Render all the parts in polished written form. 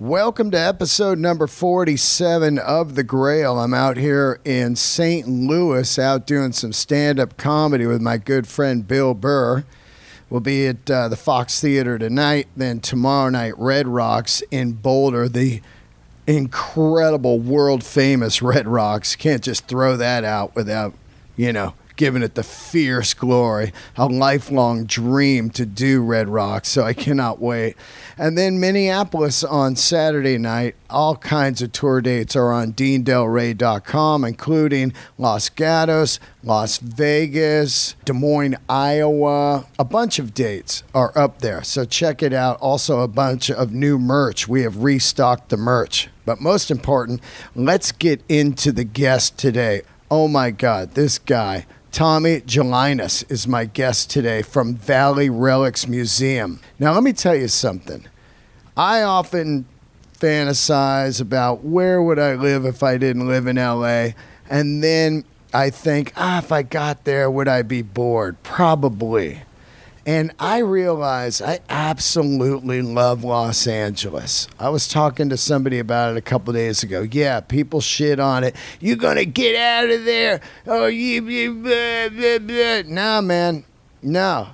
Welcome to episode number 47 of The Grail. I'm out here in St. Louis, out doing some stand-up comedy with my good friend Bill Burr. We'll be at the Fox Theater tonight, then tomorrow night, Red Rocks in Boulder, the incredible world-famous Red Rocks. Can't just throw that out without, you know, giving it the fierce glory, a lifelong dream to do Red Rocks, so I cannot wait. And then Minneapolis on Saturday night. All kinds of tour dates are on DeanDelRay.com, including Los Gatos, Las Vegas, Des Moines, Iowa. A bunch of dates are up there, so check it out. Also a bunch of new merch. We have restocked the merch. But most important, let's get into the guest today. Oh my God, this guy. Tommy Gelinas is my guest today from Valley Relics Museum. Now, let me tell you something. I often fantasize about where would I live if I didn't live in LA? And then I think, if I got there, would I be bored? Probably. And I realize I absolutely love Los Angeles. I was talking to somebody about it a couple of days ago. Yeah, people shit on it. You're going to get out of there. Oh, you blah, blah, blah. No, man. No.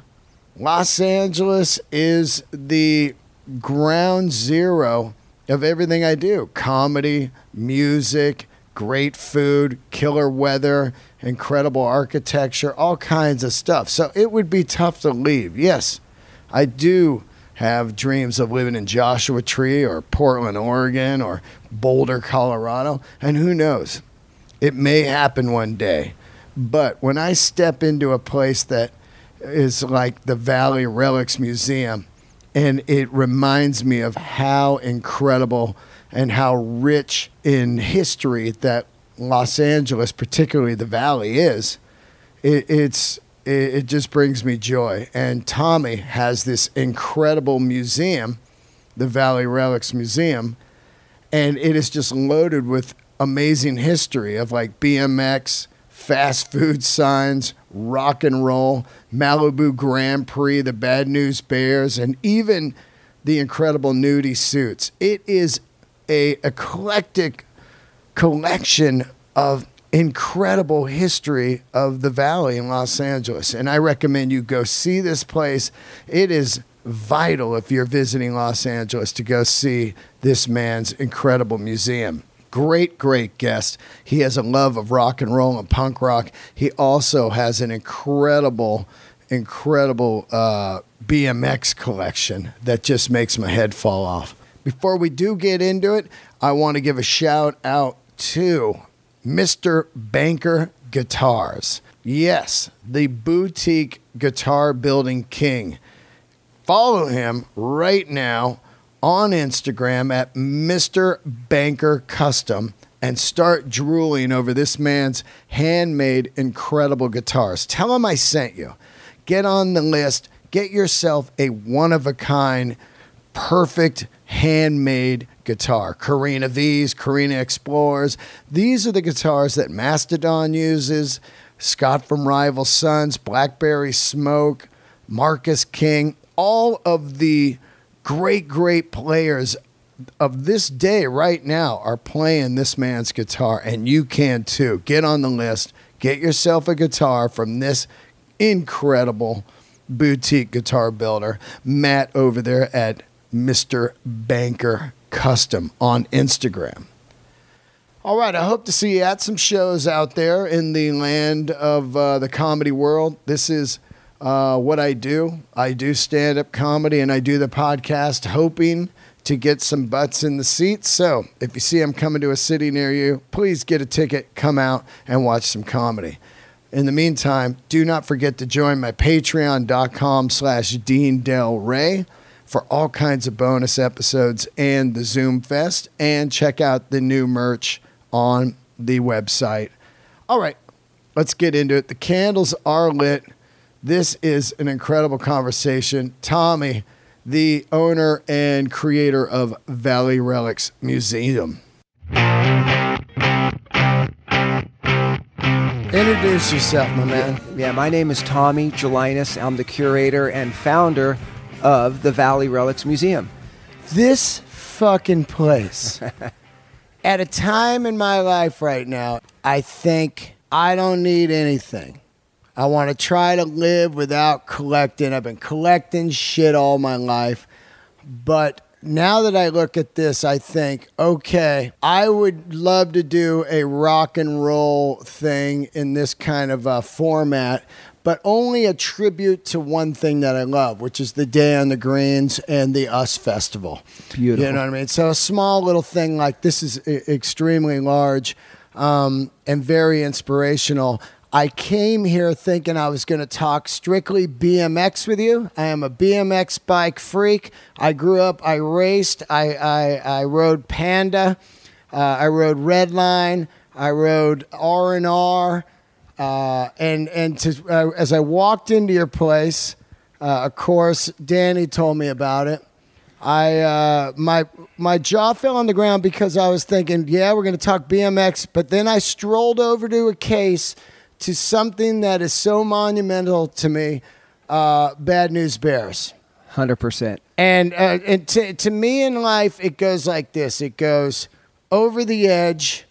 Los Angeles is the ground zero of everything I do. Comedy, music, great food, killer weather, incredible architecture, all kinds of stuff. So it would be tough to leave. Yes, I do have dreams of living in Joshua Tree or Portland, Oregon or Boulder, Colorado. And who knows? It may happen one day. But when I step into a place that is like the Valley Relics Museum, and it reminds me of how incredible and how rich in history that Los Angeles, particularly the Valley, is, it just brings me joy. And Tommy has this incredible museum, the Valley Relics Museum, and it is just loaded with amazing history of like BMX, fast food signs, rock and roll, Malibu Grand Prix, the Bad News Bears, and even the incredible nudie suits. It is an eclectic collection of incredible history of the Valley in Los Angeles. And I recommend you go see this place. It is vital if you're visiting Los Angeles to go see this man's incredible museum. Great, great guest. He has a love of rock and roll and punk rock. He also has an incredible BMX collection that just makes my head fall off. Before we do get into it, I want to give a shout out to Mr. Banker Guitars. Yes, the boutique guitar building king. Follow him right now on Instagram at Mr. Banker Custom and start drooling over this man's handmade incredible guitars. Tell him I sent you. Get on the list. Get yourself a one-of-a-kind, perfect, handmade guitar. Carina V's, Carina Explorers. These are the guitars that Mastodon uses, Scott from Rival Sons, Blackberry Smoke, Marcus King, all of the great, great players of this day right now are playing this man's guitar, and you can too. Get on the list. Get yourself a guitar from this incredible boutique guitar builder, Matt over there at Mr. Banker Custom on Instagram. All right, I hope to see you at some shows out there in the land of the comedy world. This is what I do. I do stand-up comedy, and I do the podcast hoping to get some butts in the seats. So if you see I'm coming to a city near you, please get a ticket, come out, and watch some comedy. In the meantime, do not forget to join my patreon.com/DeanDelRay for all kinds of bonus episodes and the Zoom Fest, and check out the new merch on the website. All right, let's get into it. The candles are lit. This is an incredible conversation. Tommy, the owner and creator of Valley Relics Museum. Introduce yourself, my man. Yeah, my name is Tommy Gelinas. I'm the curator and founder of the Valley Relics Museum. This fucking place. At a time in my life right now, I think I don't need anything. I want to try to live without collecting. I've been collecting shit all my life. But now that I look at this, I think, okay, I would love to do a rock and roll thing in this kind of a format, but only a tribute to one thing that I love, which is the Day on the Greens and the US Festival. Beautiful. You know what I mean? So a small little thing like this is extremely large and very inspirational. I came here thinking I was going to talk strictly BMX with you. I am a BMX bike freak. I grew up, I raced, I rode Panda, I rode Redline, I rode R&R, and to, as I walked into your place, of course, Danny told me about it. My jaw fell on the ground because I was thinking, yeah, we're going to talk BMX, but then I strolled over to a case to something that is so monumental to me, Bad News Bears. 100%. And to me in life, it goes like this. It goes Over the Edge,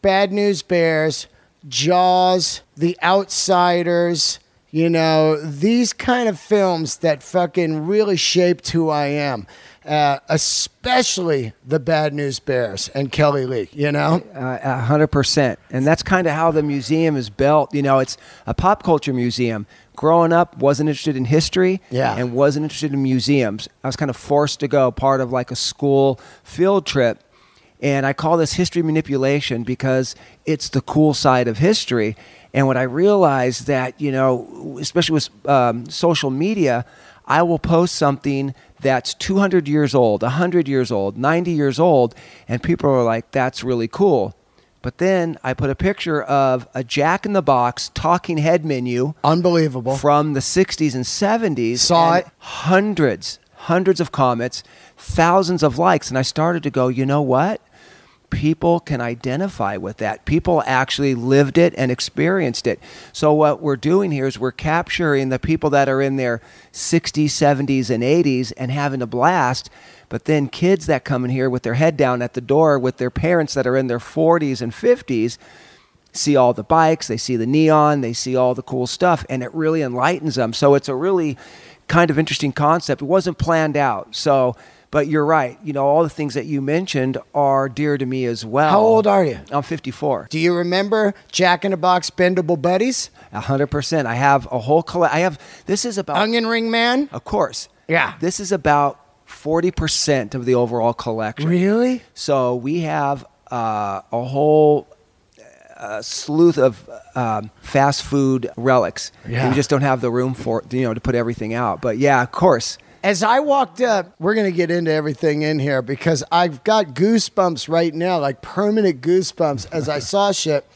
Bad News Bears, Jaws, The Outsiders, you know, these kind of films that fucking really shaped who I am, especially the Bad News Bears and Kelly Lee, you know? 100%. And that's kind of how the museum is built. You know, it's a pop culture museum. Growing up, wasn't interested in history and wasn't interested in museums. I was kind of forced to go part of like a school field trip. And I call this history manipulation because it's the cool side of history. And what I realized that, you know, especially with social media, I will post something that's 200 years old, 100 years old, 90 years old, and people are like, that's really cool. But then I put a picture of a Jack in the Box talking head menu. Unbelievable. From the 60s and 70s. Saw it. Hundreds of comments, thousands of likes. And I started to go, you know what? People can identify with that. People actually lived it and experienced it. So what we're doing here is we're capturing the people that are in their 60s, 70s, and 80s and having a blast, but then kids that come in here with their head down at the door with their parents that are in their 40s and 50s see all the bikes, they see the neon, they see all the cool stuff, and it really enlightens them. So it's a really kind of interesting concept. It wasn't planned out. So... But you're right. You know, all the things that you mentioned are dear to me as well. How old are you? I'm 54. Do you remember Jack in the Box Bendable Buddies? 100%. I have a whole collection. I have, this is about... Onion Ring Man? Of course. Yeah. This is about 40% of the overall collection. Really? So we have a whole slew of fast food relics. Yeah. We just don't have the room for, you know, to put everything out. But yeah, of course. As I walked up, we're going to get into everything in here because I've got goosebumps right now, like permanent goosebumps as I saw shit.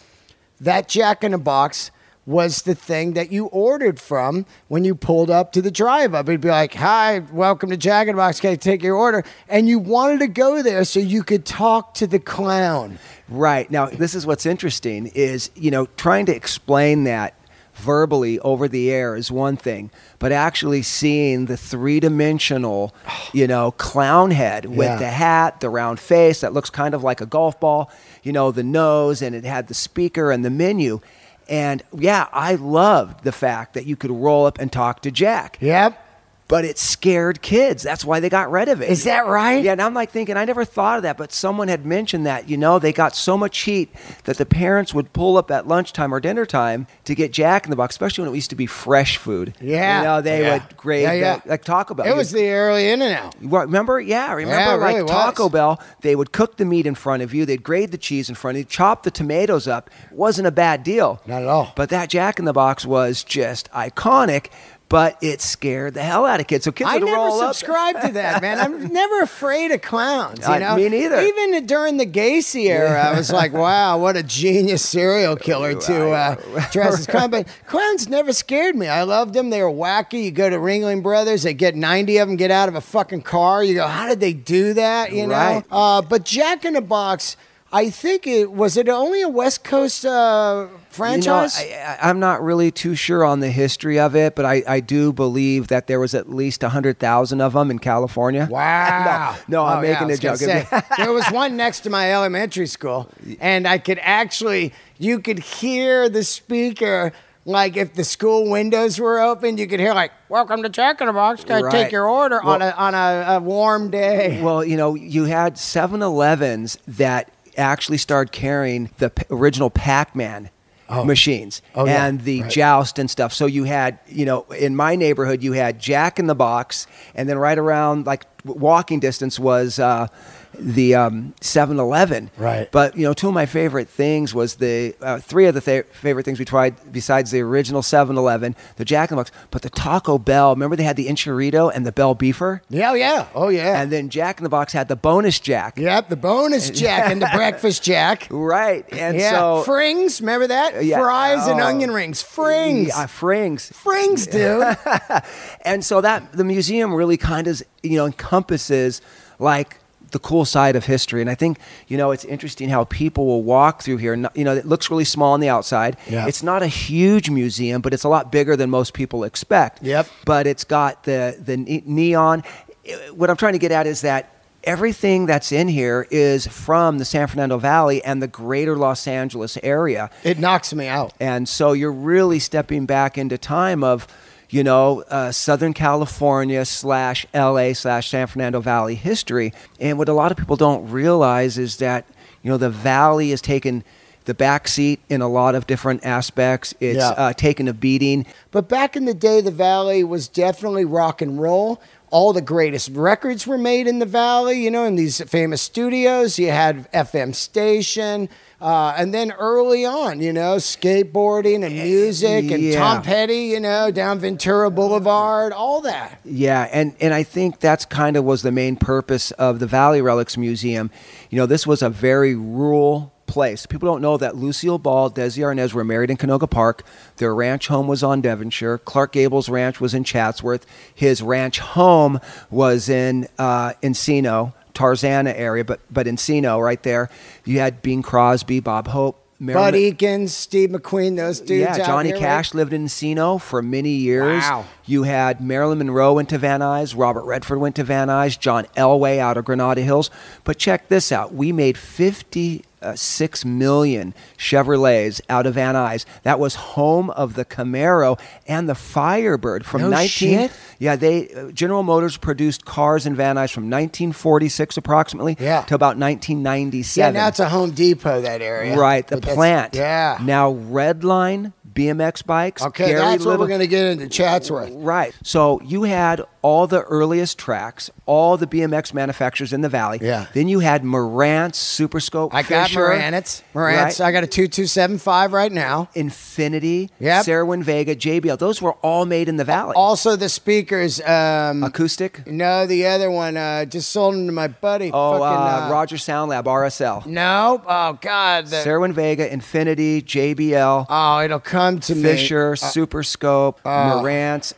That Jack in the Box was the thing that you ordered from when you pulled up to the drive-up. It'd be like, hi, welcome to Jack in the Box. Can I take your order? And you wanted to go there so you could talk to the clown. Right. Now, this is what's interesting is, you know, trying to explain that verbally over the air is one thing, but actually seeing the three-dimensional, you know, clown head with the hat, the round face that looks kind of like a golf ball, you know, the nose, and it had the speaker and the menu. And yeah, I loved the fact that you could roll up and talk to Jack. Yep. But it scared kids. That's why they got rid of it. Is that right? Yeah, and I'm like thinking, I never thought of that, but someone had mentioned that, you know, they got so much heat that the parents would pull up at lunchtime or dinner time to get Jack in the Box, especially when it used to be fresh food. Yeah. You know, they would grade, like Taco Bell. It was the early in and out. Remember? Yeah, like really Taco Bell, they would cook the meat in front of you, they'd grade the cheese in front of you, chop the tomatoes up. It wasn't a bad deal. Not at all. But that Jack in the Box was just iconic. But it scared the hell out of kids. So kids would roll up. I never subscribed to that, man. I'm never afraid of clowns, you know? Me neither. Even during the Gacy era, I was like, wow, what a genius serial killer to dress as clown. But clowns never scared me. I loved them. They were wacky. You go to Ringling Brothers, they get 90 of them, get out of a fucking car. You go, how did they do that, you know? But Jack in the Box... I think it was it only a West Coast franchise? You know, I'm not really too sure on the history of it, but I do believe that there was at least 100,000 of them in California. Wow. No, I'm making a joke. Say, there was one next to my elementary school, and I could actually, you could hear the speaker, like if the school windows were open, you could hear like, welcome to Jack in the Box, can I take your order on a warm day? Well, you know, you had 7-Elevens that actually started carrying the original Pac-Man machines and the Joust and stuff. So you had, you know, in my neighborhood, you had Jack in the Box, and then right around like walking distance was the 7-Eleven. Right. But, you know, two of my favorite things was the, three of the favorite things we tried besides the original 7-Eleven, the Jack in the Box, but the Taco Bell. Remember they had the Enchilito and the Bell Beefer? Yeah, yeah. Oh, yeah. And then Jack in the Box had the Bonus Jack. Yep, the Bonus Jack and the Breakfast Jack. Right. And so... Frings, remember that? Yeah. Fries and onion rings. Frings. Yeah, Frings. Frings, dude. And so that, the museum really kind of, you know, encompasses, like, the cool side of history. And I think, you know, it's interesting how people will walk through here. You know, it looks really small on the outside. Yeah. It's not a huge museum, but it's a lot bigger than most people expect. Yep. But it's got the neon. What I'm trying to get at is that everything that's in here is from the San Fernando Valley and the greater Los Angeles area. It knocks me out. And so you're really stepping back into time of, you know, Southern California / LA / San Fernando Valley history. And what a lot of people don't realize is that, you know, the Valley has taken the backseat in a lot of different aspects. It's taken a beating. But back in the day, the Valley was definitely rock and roll. All the greatest records were made in the Valley, you know, in these famous studios. You had FM Station, and then early on, you know, skateboarding and music and Tom Petty, you know, down Ventura Boulevard, all that. Yeah, and I think that's kind of was the main purpose of the Valley Relics Museum. You know, this was a very rural place. People don't know that Lucille Ball, Desi Arnaz were married in Canoga Park. Their ranch home was on Devonshire. Clark Gable's ranch was in Chatsworth. His ranch home was in Encino, Tarzana area, but Encino right there. You had Bing Crosby, Bob Hope, Bud Eakins, Steve McQueen, those dudes. Yeah, Johnny Cash lived in Encino for many years. Wow. You had Marilyn Monroe went to Van Nuys, Robert Redford went to Van Nuys, John Elway out of Granada Hills. But check this out. We made 56 million Chevrolets out of Van Nuys. That was home of the Camaro and the Firebird from General Motors produced cars in Van Nuys from 1946 approximately to about 1997. Yeah, now it's a Home Depot, that area. Right, the plant. Yeah. Now Redline, BMX bikes. Okay, that's what we're going to get into, Chatsworth. Right. So you had all the earliest tracks, all the BMX manufacturers in the Valley. Yeah. Then you had Marantz, Superscope, Fisher. I got Marantz. Marantz. Right? I got a 2275 right now. Infinity, Cerwin Vega, JBL. Those were all made in the Valley. Also the speakers. Acoustic? No, the other one. Just sold them to my buddy. Oh, Roger Sound Lab, RSL. No. Oh, God. Cerwin Vega, Infinity, JBL. Oh, it'll come to me. Fisher, Superscope, Marantz,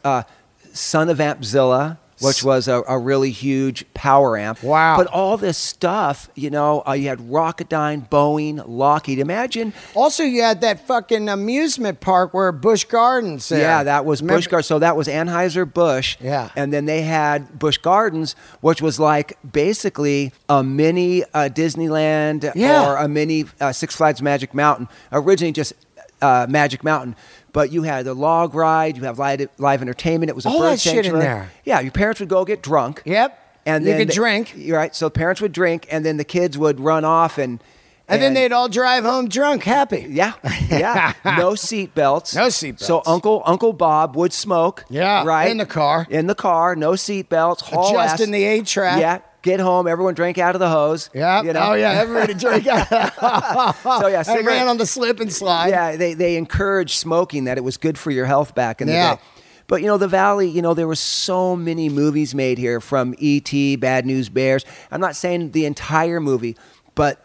Son of Ampzilla, which was a really huge power amp. Wow. But all this stuff, you know, you had Rocketdyne, Boeing, Lockheed. Imagine. Also, you had that fucking amusement park where Busch Gardens. Yeah, that was Busch Gardens. So that was Anheuser-Busch. Yeah. And then they had Busch Gardens, which was like basically a mini Disneyland or a mini Six Flags Magic Mountain. Originally just Magic Mountain. But you had the log ride, you have live entertainment. It was a bird sanctuary. All that shit in there. Yeah, your parents would go get drunk. Yep. And then you could drink. Right, so parents would drink, and then the kids would run off and then they'd all drive home drunk, happy. Yeah, yeah. No seat belts. No seat belts. So Uncle Bob would smoke. Yeah, right. In the car. In the car, no seat belts. Adjusting the A-track. Yeah. Get home, everyone drank out of the hose. Yeah. You know? Oh, yeah, everybody drank out of So, yeah, I ran on the slip and slide. Yeah, they encouraged smoking, that it was good for your health back in the day. But, you know, the Valley, you know, there were so many movies made here, from E.T., Bad News Bears. I'm not saying the entire movie, but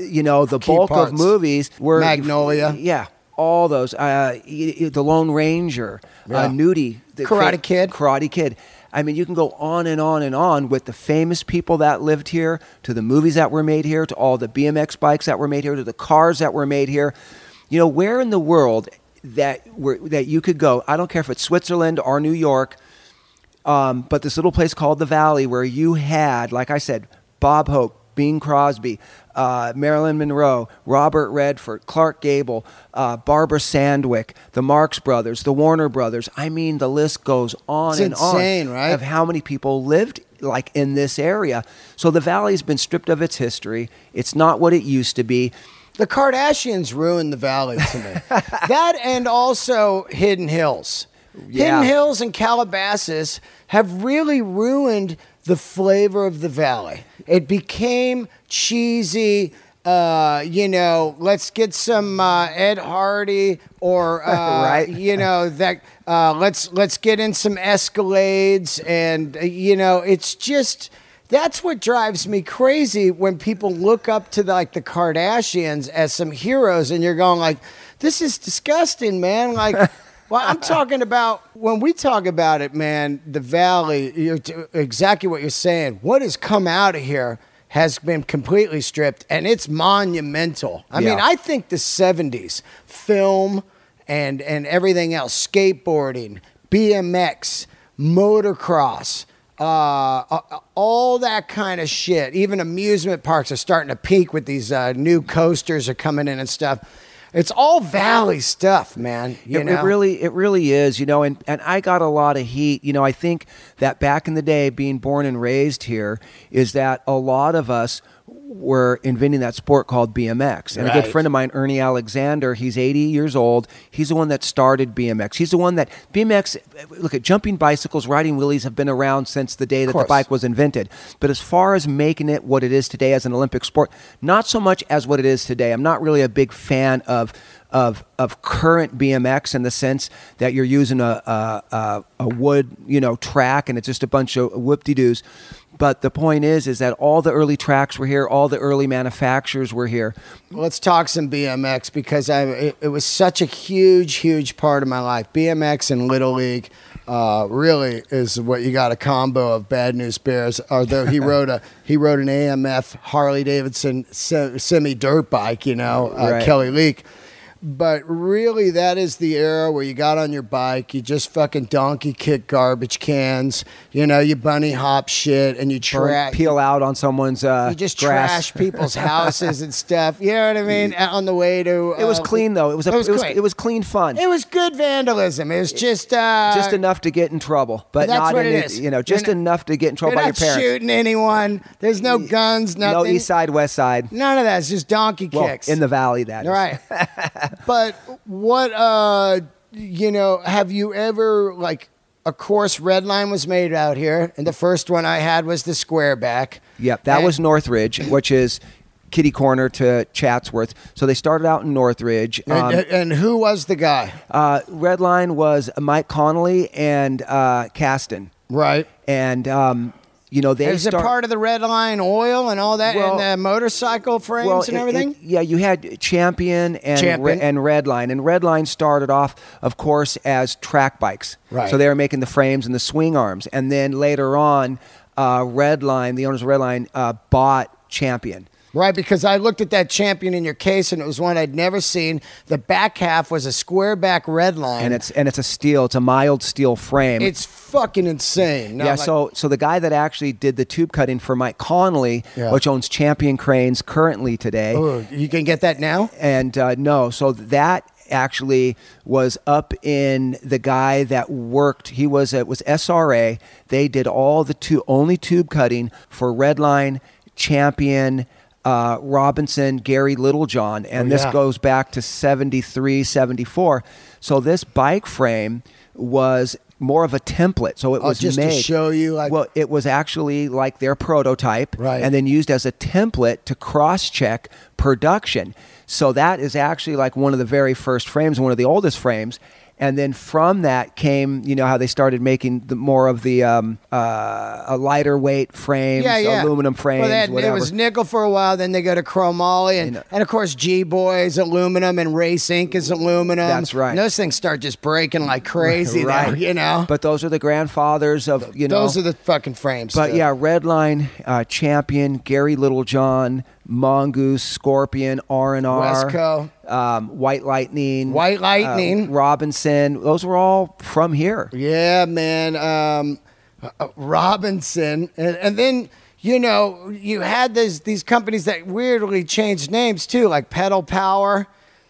you know, the bulk of movies were... Magnolia. Yeah, all those. The Lone Ranger, Nudie. Karate Kid. I mean, you can go on and on and on with the famous people that lived here, to the movies that were made here, to all the BMX bikes that were made here, to the cars that were made here. You know, where in the world that you could go, I don't care if it's Switzerland or New York, but this little place called the Valley, where you had, like I said, Bob Hope, Bing Crosby, Marilyn Monroe, Robert Redford, Clark Gable, Barbara Sandwick, the Marx Brothers, the Warner Brothers. I mean, the list goes on and on. It's insane, right? Of how many people lived like in this area. So the Valley's been stripped of its history. It's not what it used to be. The Kardashians ruined the Valley to me. That, and also Hidden Hills. Yeah. Hidden Hills and Calabasas have really ruined the flavor of the Valley. It became cheesy, you know, let's get some Ed Hardy, or, right? You know, that let's get in some Escalades. And, you know, it's just, that's what drives me crazy when people look up to like the Kardashians as some heroes, and you're going like, this is disgusting, man. Like, well, I'm talking about, when we talk about it, man, the Valley, you're exactly what you're saying. What has come out of here has been completely stripped, and it's monumental. I mean, I think the 70s, film and everything else, skateboarding, BMX, motocross, all that kind of shit. Even amusement parks are starting to peak with these new coasters are coming in and stuff. It's all Valley stuff, man. It really is, you know, and I got a lot of heat. You know, I think that back in the day, being born and raised here, is that a lot of us were inventing that sport called BMX. And a good friend of mine, Ernie Alexander, he's 80 years old. He's the one that started BMX. He's the one that, BMX, look at jumping bicycles, riding wheelies have been around since the day that the bike was invented. But as far as making it what it is today as an Olympic sport, not so much as what it is today. I'm not really a big fan of current BMX, in the sense that you're using a wood, you know, track, and it's just a bunch of whoop-de-doos. But the point is that all the early tracks were here, all the early manufacturers were here. Let's talk some BMX, because it was such a huge, huge part of my life. BMX and Little League really is what you got, a combo of Bad News Bears. Although he rode an AMF Harley Davidson semi dirt bike, you know, Kelly Leak. But really, that is the era where you got on your bike, you just fucking donkey kick garbage cans, you know, you bunny hop shit, and you trash, peel out on someone's you just grass. Trash people's houses and stuff. You know what I mean? On the way to it was clean though. It was clean fun. It was good vandalism. It was just enough to get in trouble, but that's not what it is. You know, just enough to get in trouble by your parents. You're not shooting anyone. There's no guns. Nothing. No East Side, West Side. None of that. It's just donkey kicks in the Valley. That is right. But what, you know, have you ever, like, of course, Redline was made out here, and the first one I had was the square back. Yep, that was Northridge, which is kitty corner to Chatsworth. So they started out in Northridge. And who was the guy? Redline was Mike Connolly and Caston. Right. And... you know, is it part of the Redline oil and all that, and the motorcycle frames and everything? Yeah, you had Champion and Redline. And Redline started off, of course, as track bikes. Right. So they were making the frames and the swing arms. And then later on, Redline, the owners of Redline, bought Champion. Right, because I looked at that Champion in your case, and it was one I'd never seen. The back half was a square back Redline, and it's a steel. It's a mild steel frame. It's fucking insane. No, yeah. Like, so the guy that actually did the tube cutting for Mike Connolly, which owns Champion Cranes currently today. Ooh, you can get that now. And no, so that actually was up in the guy that worked. He was it was SRA. They did all the only tube cutting for Redline, Champion, Robinson, Gary Littlejohn, and this goes back to 73, 74. So this bike frame was more of a template. So it was just made, to show you. Like, well, it was actually like their prototype, and then used as a template to cross-check production. So that is actually like one of the very first frames, one of the oldest frames. And then from that came, you know, how they started making the, more of the a lighter weight frames, aluminum frames, well, whatever. It was nickel for a while, then they go to chromoly, and, you know, and of course G-Boy is aluminum, and Race Inc. is aluminum. That's right. And those things start just breaking like crazy, right? You know. But those are the grandfathers of, you know. Those are the fucking frames. But yeah, Redline, Champion, Gary Littlejohn, Mongoose, Scorpion, R&R, Wesco, White Lightning, Robinson. Those were all from here. Yeah, man. Robinson. And then, you know, you had these companies that weirdly changed names too, like Pedal Power.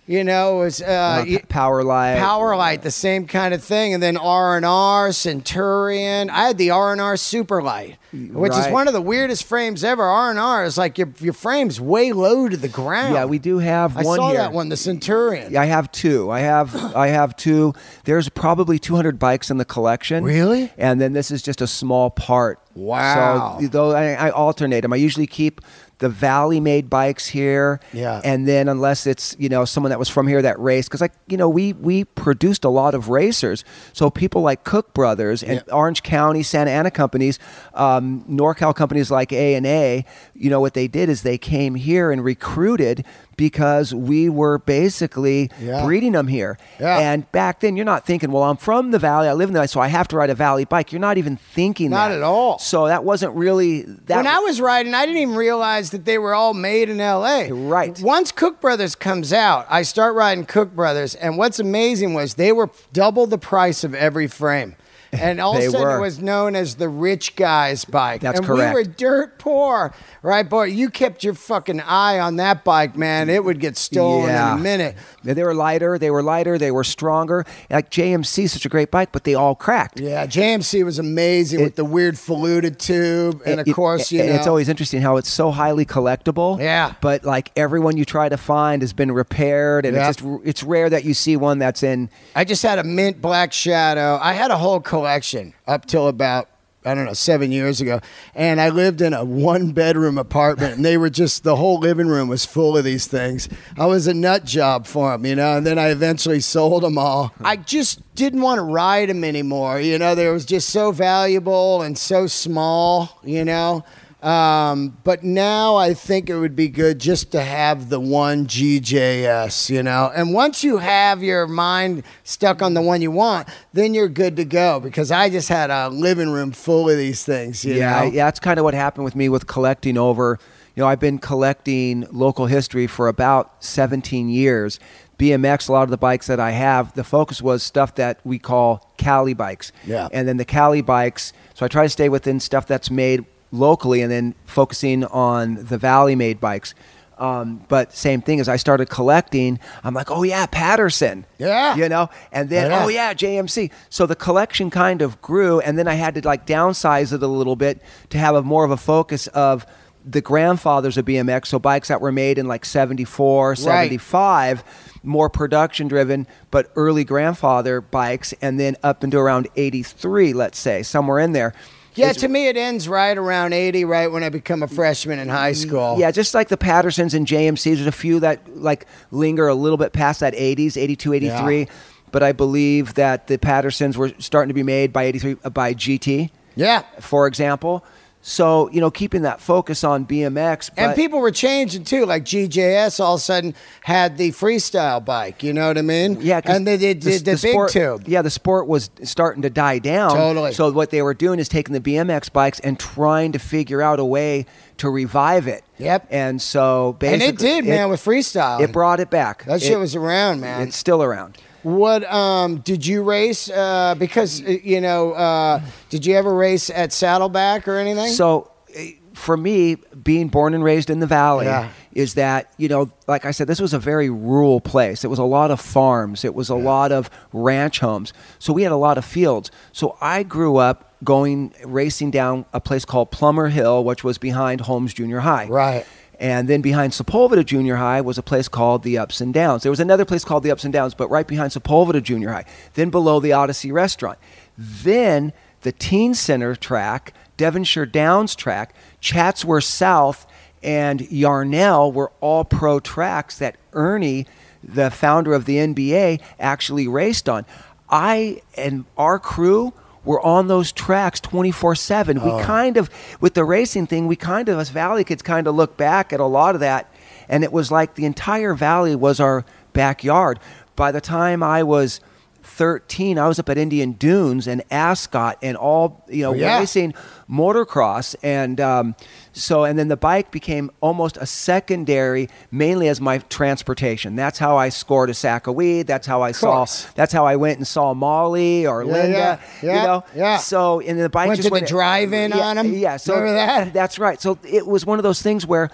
You know, it was Powerlite, the same kind of thing, and then R&R, Centurion. I had the R&R Superlight, which is one of the weirdest frames ever. R&R is like your frame's way low to the ground. Yeah, we do have one. I saw that one, the Centurion. I have two. I have two. There's probably 200 bikes in the collection. Really? And then this is just a small part. Wow. So though I alternate them. I usually keep the Valley made bikes here, and then unless it's, you know, someone that was from here that raced, because, like, you know, we produced a lot of racers, so people like Cook Brothers and Orange County, Santa Ana companies, NorCal companies like A&A, you know, what they did is they came here and recruited, because we were basically breeding them here. And back then, you're not thinking, well, I'm from the Valley, I live in the Valley, so I have to ride a Valley bike. You're not even thinking that. Not at all. So that wasn't really... that. When I was riding, I didn't even realize that they were all made in LA. Right. Once Cook Brothers comes out, I start riding Cook Brothers, and what's amazing was they were double the price of every frame. And all of a sudden, it was known as the rich guy's bike. That's correct. And we were dirt poor, right, boy? You kept your fucking eye on that bike, man. It would get stolen in a minute. They were lighter. They were lighter. They were stronger. Like JMC, such a great bike, but they all cracked. Yeah, JMC was amazing with the weird fluted tube, and of course, you know, it's always interesting how it's so highly collectible. Yeah. But like everyone you try to find has been repaired, and it's just, it's rare that you see one that's in. I just had a mint black Shadow. I had a whole collection up till about, I don't know, 7 years ago, and I lived in a one-bedroom apartment, and they were just, the whole living room was full of these things. I was a nut job for them, you know, and then I eventually sold them all. I just didn't want to ride them anymore, you know. They were just so valuable and so small, you know. But now I think it would be good just to have the one GJS, you know, and once you have your mind stuck on the one you want, then you're good to go, because I just had a living room full of these things, you know? Yeah, that's kind of what happened with me with collecting over, you know, I've been collecting local history for about 17 years. BMX, a lot of the bikes that I have, the focus was stuff that we call Cali bikes. Yeah. And then the Cali bikes, so I try to stay within stuff that's made locally, and then focusing on the Valley made bikes. But same thing, as I started collecting, I'm like, oh yeah, Patterson, you know, and then oh yeah, JMC. So the collection kind of grew, and then I had to like downsize it a little bit to have a more of a focus of the grandfathers of BMX, so bikes that were made in like 74, 75, more production driven, but early grandfather bikes, and then up into around 83, let's say, somewhere in there. Yeah, to me, it ends right around 80, right when I become a freshman in high school. Yeah, just like the Pattersons and JMCs, there's a few that like linger a little bit past that 80s, 82, 83. Yeah. But I believe that the Pattersons were starting to be made by 83, by GT, for example. So, you know, keeping that focus on BMX. And people were changing too, like GJS all of a sudden had the freestyle bike, you know what I mean? Yeah. And they did the big tube. Yeah, the sport was starting to die down. Totally. So what they were doing is taking the BMX bikes and trying to figure out a way to revive it. Yep. And so basically. And it did, man, with freestyle. It brought it back. That shit was around, man. It's still around. What did you race? Because, you know, did you ever race at Saddleback or anything? So for me, being born and raised in the Valley is that, you know, like I said, this was a very rural place. It was a lot of farms. It was a lot of ranch homes. So we had a lot of fields. So I grew up going racing down a place called Plumber Hill, which was behind Holmes Junior High. Right. And then behind Sepulveda Junior High was a place called the Ups and Downs. There was another place called the Ups and Downs, but right behind Sepulveda Junior High. Then below the Odyssey Restaurant. Then the Teen Center track, Devonshire Downs track, Chatsworth South, and Yarnell were all pro tracks that Ernie, the founder of the NBA, actually raced on. I and our crew were on those tracks 24/7. We kind of, with the racing thing, we kind of, us Valley kids kind of look back at a lot of that, and it was like the entire Valley was our backyard. By the time I was 13, I was up at Indian Dunes and Ascot and all, you know, racing motocross. And so, and then the bike became almost a secondary, mainly as my transportation. That's how I scored a sack of weed. That's how I saw, that's how I went and saw Molly or Linda, you know? So, and the bike just went to the drive-in on them. So remember that? That's right. So it was one of those things where,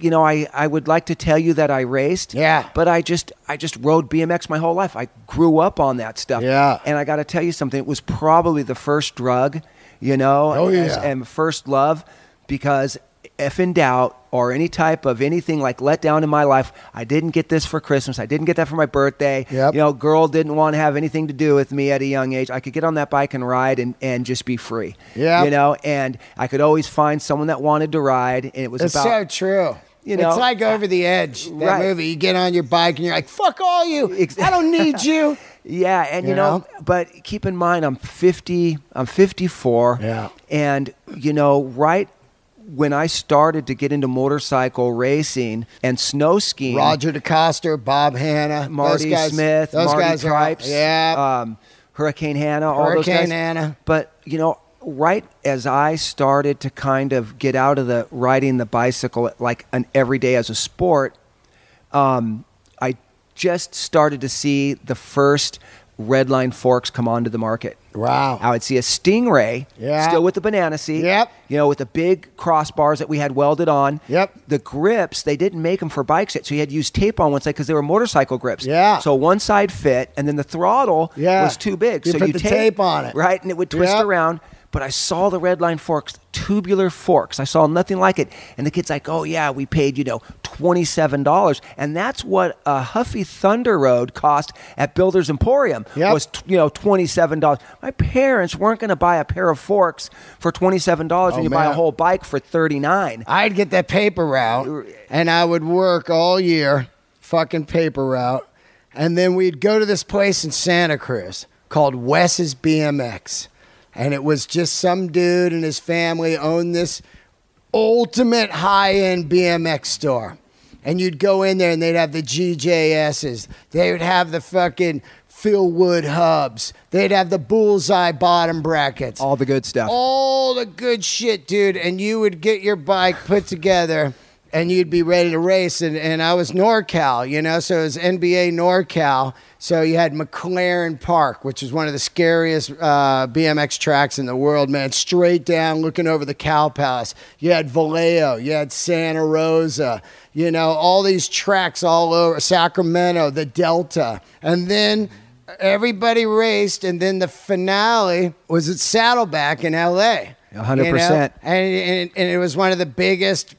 you know, I would like to tell you that I raced, but I just rode BMX my whole life. I grew up on that stuff. And I got to tell you something. It was probably the first drug, you know, and first love. Because if in doubt or any type of anything like let down in my life, I didn't get this for Christmas. I didn't get that for my birthday. You know, girl didn't want to have anything to do with me at a young age. I could get on that bike and ride and just be free. You know, and I could always find someone that wanted to ride. And it was so true. You know, it's like Over the Edge, that movie. You get on your bike and you're like, fuck all you. I don't need you. And you know, but keep in mind, I'm 50, I'm 54. And, you know, when I started to get into motorcycle racing and snow skiing, Roger DeCoster, Bob Hanna, Marty Smith, Marty Tripes, Hurricane Hanna, all those guys. Hurricane Hanna. But, you know, right as I started to kind of get out of the riding the bicycle like an everyday as a sport, I just started to see the first Redline forks come onto the market. I would see a Stingray, still with the banana seat, you know, with the big crossbars that we had welded on. The grips, they didn't make them for bikes yet, so you had to use tape on one side because they were motorcycle grips. So one side fit, and then the throttle was too big. You so put you tape on it. Right, and it would twist around. But I saw the Redline forks, tubular forks. I saw nothing like it. And the kid's like, oh, yeah, we paid, you know, $27. And that's what a Huffy Thunder Road cost at Builder's Emporium was, you know, $27. My parents weren't going to buy a pair of forks for $27 when you buy a whole bike for $39. I'd get that paper route, and I would work all year, fucking paper route. And then we'd go to this place in Santa Cruz called Wes's BMX. And it was just some dude and his family owned this ultimate high-end BMX store. And you'd go in there and they'd have the GJSs. They would have the fucking Phil Wood hubs. They'd have the bullseye bottom brackets. All the good stuff. All the good shit, dude. And you would get your bike put together and you'd be ready to race. And I was NorCal, you know, so it was NBA NorCal. So you had McLaren Park, which is one of the scariest BMX tracks in the world, man. Straight down, looking over the Cow Palace. You had Vallejo. You had Santa Rosa. You know, all these tracks all over. Sacramento, the Delta. And then everybody raced, and then the finale was at Saddleback in L.A. 100%. You know? And it was one of the biggest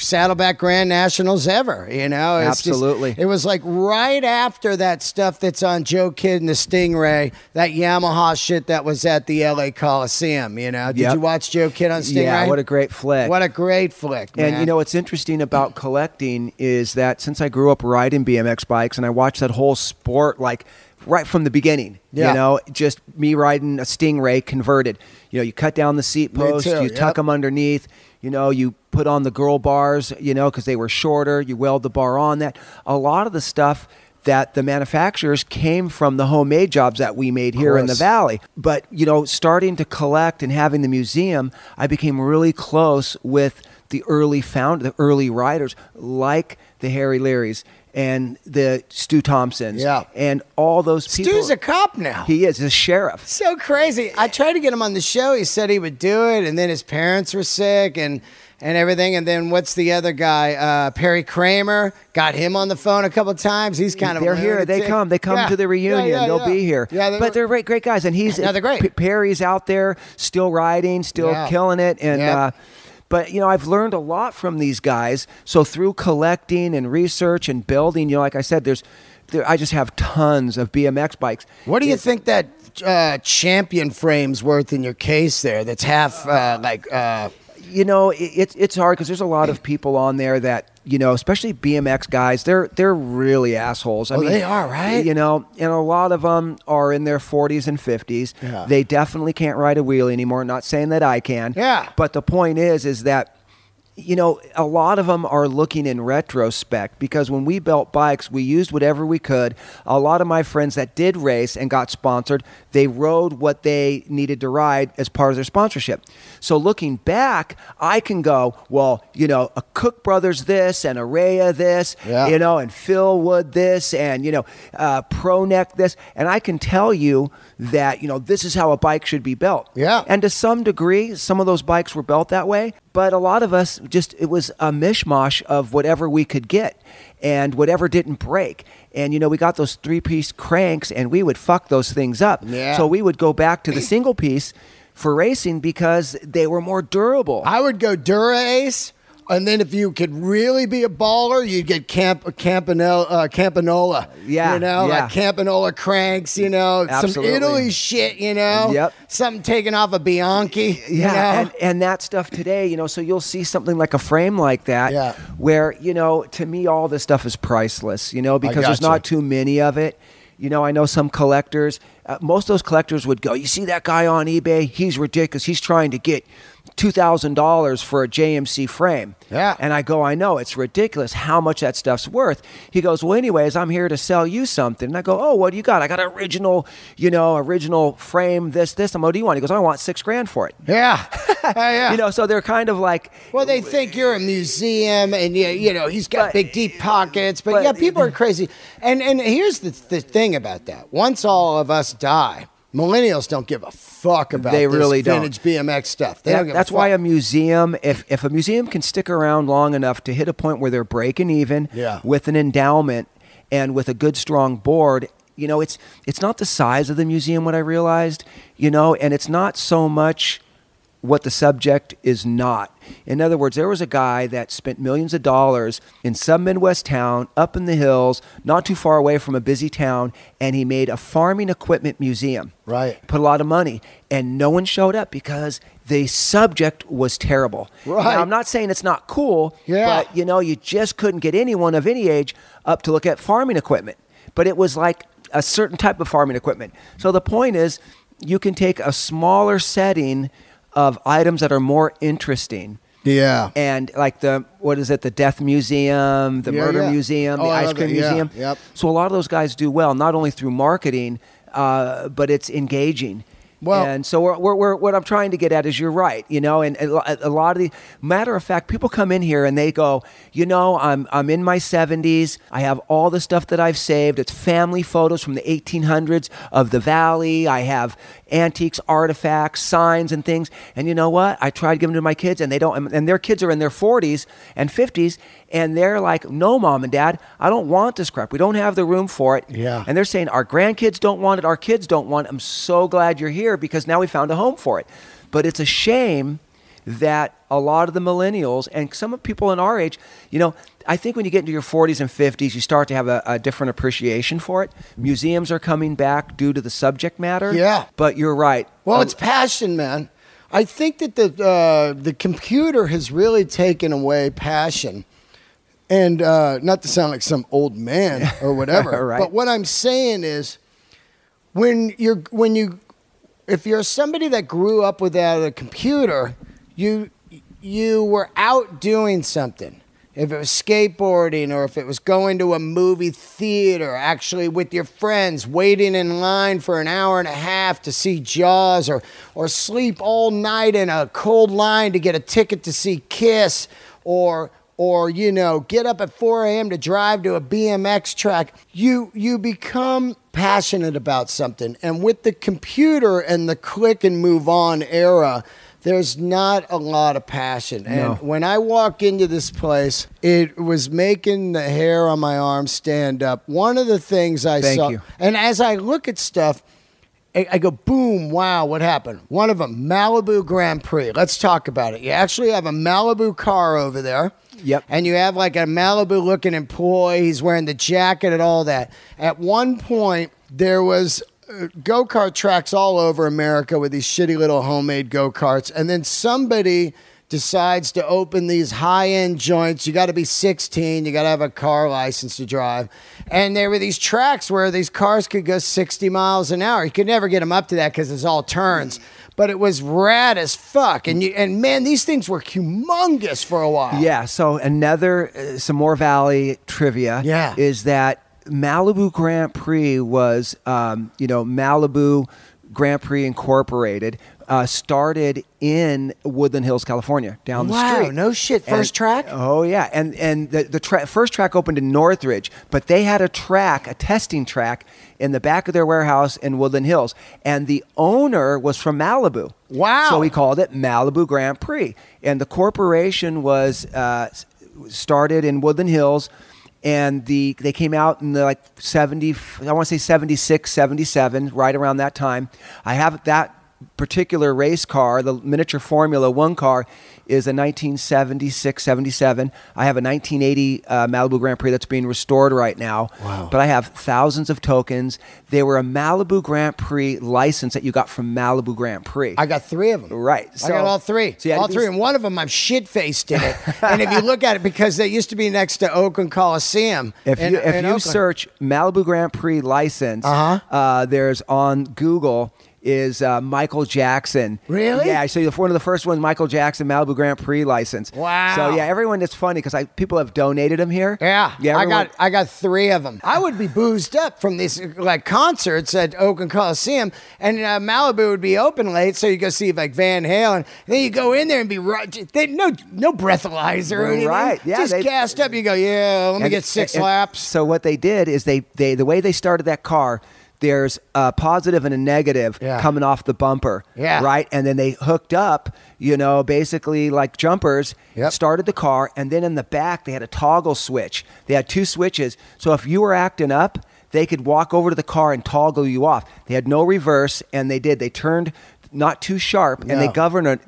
Saddleback Grand Nationals ever, you know? Absolutely. Just, it was like right after that stuff that's on Joe Kidd and the Stingray, that Yamaha shit that was at the LA Coliseum, you know? Did you watch Joe Kidd on Stingray? Yeah, what a great flick. What a great flick, man. And you know, what's interesting about collecting is that since I grew up riding BMX bikes and I watched that whole sport, like, right from the beginning, you know, just me riding a Stingray converted. You know, you cut down the seat posts, you tuck them underneath, you know, you put on the girl bars, you know, because they were shorter, you weld the bar on that. A lot of the stuff that the manufacturers came from the homemade jobs that we made here in the Valley. But, you know, starting to collect and having the museum, I became really close with the early riders, like the Harry Learys and the Stu Thompsons and all those people. Stu's a cop now. He is a sheriff. So crazy. I tried to get him on the show. He said he would do it, and then his parents were sick and everything. And then what's the other guy? Perry Kramer. Got him on the phone a couple of times. He's kind of... They're here. They come. They come to the reunion. They'll be here. But they're great guys. And he's... No, they're great. Perry's out there still riding, still killing it. And... But, you know, I've learned a lot from these guys. So through collecting and research and building, you know, like I said, I just have tons of BMX bikes. What do you think that champion frame's worth in your case there that's half like... you know, it's hard because there's a lot of people on there that, you know, especially BMX guys, they're really assholes. I mean, they are, right? You know, and a lot of them are in their 40s and 50s. Yeah. They definitely can't ride a wheelie anymore. Not saying that I can. Yeah. But the point is that, you know, a lot of them are looking in retrospect because when we built bikes, we used whatever we could. A lot of my friends that did race and got sponsored, they rode what they needed to ride as part of their sponsorship. So looking back, I can go, well, you know, a Cook Brothers this and a Raya this, yeah, you know, and Phil Wood this and, you know, Pro Neck this. And I can tell you that, you know, this is how a bike should be built. Yeah. And to some degree, some of those bikes were built that way. But a lot of us just, it was a mishmash of whatever we could get and whatever didn't break. And, you know, we got those three-piece cranks and we would fuck those things up. Yeah. So we would go back to the single piece for racing because they were more durable. I would go Dura-Ace. And then if you could really be a baller, you'd get Campanola. Yeah. You know, yeah, like Campanola cranks, you know. Absolutely. Some Italy shit, you know. Yep. Something taken off a Bianchi. Yeah. You know? And that stuff today, you know, so you'll see something like a frame like that, yeah, where, you know, to me, all this stuff is priceless, you know, because there's not too many of it. You know, I know some collectors, most of those collectors would go, you see that guy on eBay? He's ridiculous. He's trying to get $2,000 for a JMC frame. Yeah. And I go, I know, it's ridiculous how much that stuff's worth. He goes, well, anyways, I'm here to sell you something. And I go, oh, what do you got? I got an original, you know, original frame, this. I'm like, what do you want? He goes, I want $6,000 for it. Yeah. Yeah. You know, so they're kind of like, well, they think you're a museum and, you know, he's got big, deep pockets. But yeah, people are crazy. And here's the thing about that. Once all of us die, millennials don't give a fuck about this vintage BMX stuff. They don't give a fuck. That's why a museum, if a museum can stick around long enough to hit a point where they're breaking even, yeah, with an endowment and with a good, strong board, you know, it's not the size of the museum, what I realized, you know, and it's not so much what the subject is not. In other words, there was a guy that spent millions of dollars in some Midwest town, up in the hills, not too far away from a busy town, and he made a farming equipment museum. Right. Put a lot of money, and no one showed up because the subject was terrible. Right. Now, I'm not saying it's not cool, yeah, but you know, you just couldn't get anyone of any age up to look at farming equipment. But it was like a certain type of farming equipment. So the point is, you can take a smaller setting of items that are more interesting. Yeah. And like the, what is it, the Death Museum, the Murder Museum, the Ice Cream Museum. Yep. So a lot of those guys do well, not only through marketing, but it's engaging. Well, and so what I'm trying to get at is you're right, you know, and a lot of the, matter of fact, people come in here and they go, you know, I'm in my 70s. I have all the stuff that I've saved. It's family photos from the 1800s of the valley. I have antiques, artifacts, signs and things. And you know what? I tried giving them to my kids and they don't, and their kids are in their 40s and 50s. And they're like, no, Mom and Dad, I don't want this crap. We don't have the room for it. Yeah. And they're saying, our grandkids don't want it. Our kids don't want it. I'm so glad you're here because now we found a home for it. But it's a shame that a lot of the millennials and some of people in our age, you know, I think when you get into your 40s and 50s, you start to have a different appreciation for it. Museums are coming back due to the subject matter. Yeah. But you're right. Well, it's passion, man. I think that the computer has really taken away passion. And not to sound like some old man or whatever, right, but what I'm saying is if you're somebody that grew up without a computer, you were out doing something. If it was skateboarding or if it was going to a movie theater, actually with your friends, waiting in line for an hour and a half to see Jaws or sleep all night in a cold line to get a ticket to see Kiss or you know, get up at 4 a.m. to drive to a BMX track, you become passionate about something. And with the computer and the click and move on era, there's not a lot of passion. And when I walk into this place, it was making the hair on my arm stand up. One of the things I saw, and as I look at stuff, I go, boom, wow, what happened? One of them, Malibu Grand Prix. Let's talk about it. You actually have a Malibu car over there. Yep. And you have like a Malibu-looking employee. He's wearing the jacket and all that. At one point, there was go-kart tracks all over America with these shitty little homemade go-karts. And then somebody decides to open these high-end joints, you got to be 16, you got to have a car license to drive. And there were these tracks where these cars could go 60 miles an hour. You could never get them up to that because it's all turns. But it was rad as fuck. And man, these things were humongous for a while. Yeah, so another, some more Valley trivia is that Malibu Grand Prix was, you know, Malibu Grand Prix Incorporated started in Woodland Hills, California, down the street. Wow, no shit. First track? Oh, yeah. And the first track opened in Northridge, but they had a track, a testing track, in the back of their warehouse in Woodland Hills. And the owner was from Malibu. Wow. So we called it Malibu Grand Prix. And the corporation was started in Woodland Hills. And they came out in the like 70, I want to say 76, 77, right around that time. I have that particular race car, the miniature Formula One car, is a 1976, 77. I have a 1980 Malibu Grand Prix that's being restored right now. Wow. But I have thousands of tokens. They were a Malibu Grand Prix license that you got from Malibu Grand Prix. I got 3 of them. Right. So, I got all 3. So all 3. And one of them, I'm shit-faced in it. And if you look at it, because they used to be next to Oakland Coliseum. If you search Malibu Grand Prix license, there's on Google... is Michael Jackson. Really? Yeah, so one of the first ones, Michael Jackson, Malibu Grand Prix license. Wow. So yeah, everyone, it's funny because people have donated them here. Yeah, I got 3 of them. I would be boozed up from these like concerts at Oakland Coliseum, and Malibu would be open late, so you go see like Van Halen, and then you go in there and be no breathalyzer or anything. Right, yeah. Just gassed up, you go, yeah, let me get 6 laps. So what they did is the way they started that car, there's a positive and a negative coming off the bumper, right? And then they hooked up, you know, basically like jumpers, started the car, and then in the back they had a toggle switch. They had 2 switches, so if you were acting up, they could walk over to the car and toggle you off. They had no reverse, and they did. They turned not too sharp, and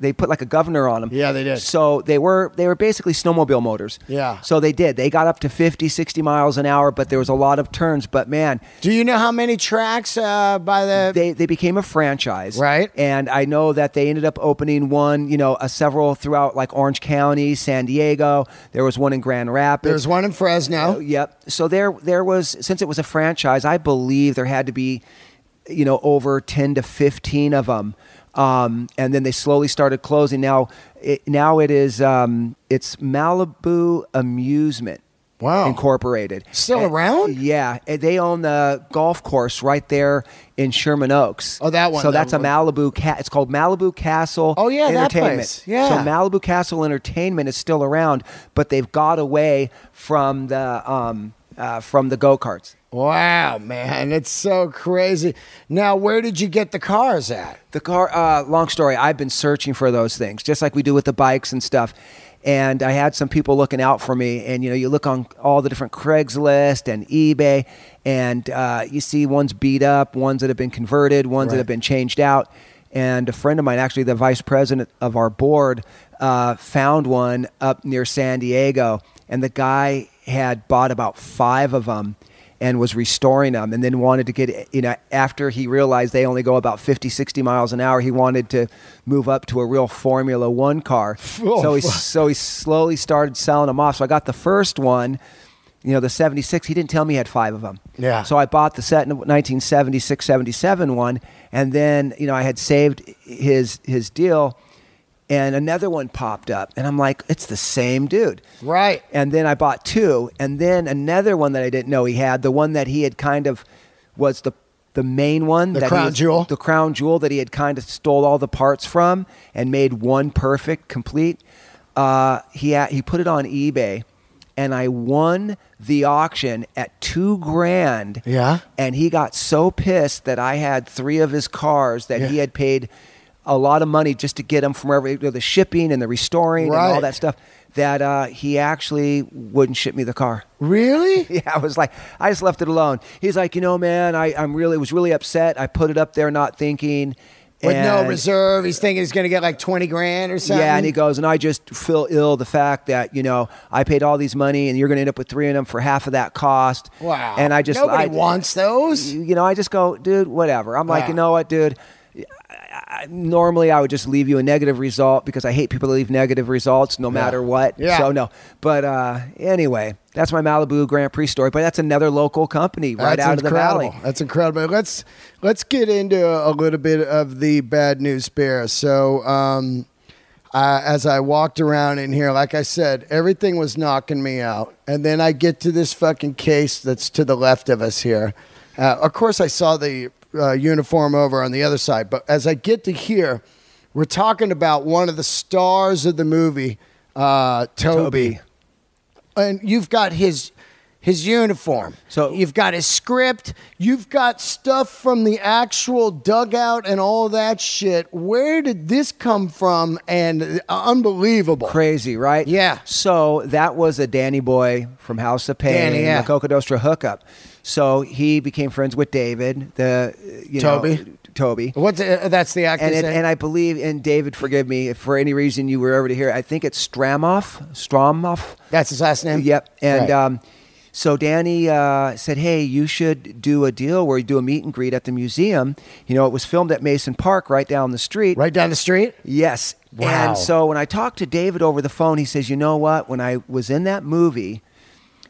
they put like a governor on them. Yeah, they did. So they were basically snowmobile motors. Yeah. So they did. They got up to 50, 60 miles an hour, but there was a lot of turns. But man, do you know how many tracks by the? They became a franchise, right? And I know that they ended up opening one, you know, several throughout like Orange County, San Diego. There was one in Grand Rapids. There's one in Fresno. Yep. So there was, since it was a franchise, I believe there had to be, you know, over 10 to 15 of them. And then they slowly started closing. Now it's Malibu Amusement Incorporated. Still around? Yeah. They own the golf course right there in Sherman Oaks. Oh, that one. So that's a Malibu, it's called Malibu Castle Entertainment. That place. Yeah. So Malibu Castle Entertainment is still around, but they've got away from the go-karts. Wow, man, it's so crazy. Now, where did you get the cars at? The car, long story, I've been searching for those things, just like we do with the bikes and stuff. And I had some people looking out for me. And, you know, you look on all the different Craigslist and eBay, and you see ones beat up, ones that have been converted, ones that have been changed out. And a friend of mine, actually the vice president of our board, found one up near San Diego. And the guy had bought about 5 of them and was restoring them, and then wanted to get, you know, after he realized they only go about 50, 60 miles an hour, he wanted to move up to a real Formula One car. Oh, so he slowly started selling them off. So I got the first one, you know, the 76, he didn't tell me he had 5 of them. Yeah. So I bought the 1976, 77 one, and then, you know, I had saved his deal, and another one popped up, and I'm like, it's the same dude. Right. And then I bought 2, and then another one that I didn't know he had, the one that he had kind of was the main one. The crown jewel. The crown jewel that he had kind of stole all the parts from and made one perfect, complete. He put it on eBay, and I won the auction at $2,000. Yeah. And he got so pissed that I had 3 of his cars that he had paid a lot of money just to get them from wherever, you know, the shipping and the restoring and all that stuff, that he actually wouldn't ship me the car. Really? Yeah, I was like, I just left it alone. He's like, you know, man, I was really upset. I put it up there not thinking. With no reserve, he's thinking he's going to get like 20 grand or something. Yeah, and he goes, and I just feel ill the fact that, you know, I paid all these money and you're going to end up with 3 of them for half of that cost. Wow. And I just, nobody wants those. You know, I just go, dude, whatever. I'm like, you know what, dude, normally I would just leave you a negative result because I hate people that leave negative results no matter what. Yeah. So no. But anyway, that's my Malibu Grand Prix story. But that's another local company right out of the valley. That's incredible. Let's get into a little bit of the Bad News Bears. So as I walked around in here, like I said, everything was knocking me out. And then I get to this fucking case that's to the left of us here. Of course, I saw the uniform over on the other side. But as I get to here, we're talking about one of the stars of the movie, Toby. And you've got his uniform. So you've got his script. You've got stuff from the actual dugout and all that shit. Where did this come from? And unbelievable. Crazy, right? Yeah. So that was a Danny boy from House of Pain, Danny, the Cocodostra hookup. So he became friends with David, Toby. What's that's the actor's name? And I believe, and David, forgive me if for any reason you were over to hear, I think it's Stramoff. That's his last name? Yep. And right. So Danny said, hey, you should do a deal where you do a meet and greet at the museum. You know, it was filmed at Mason Park right down the street. Right down the street? Yes. Wow. And so when I talked to David over the phone, he says, you know what? When I was in that movie,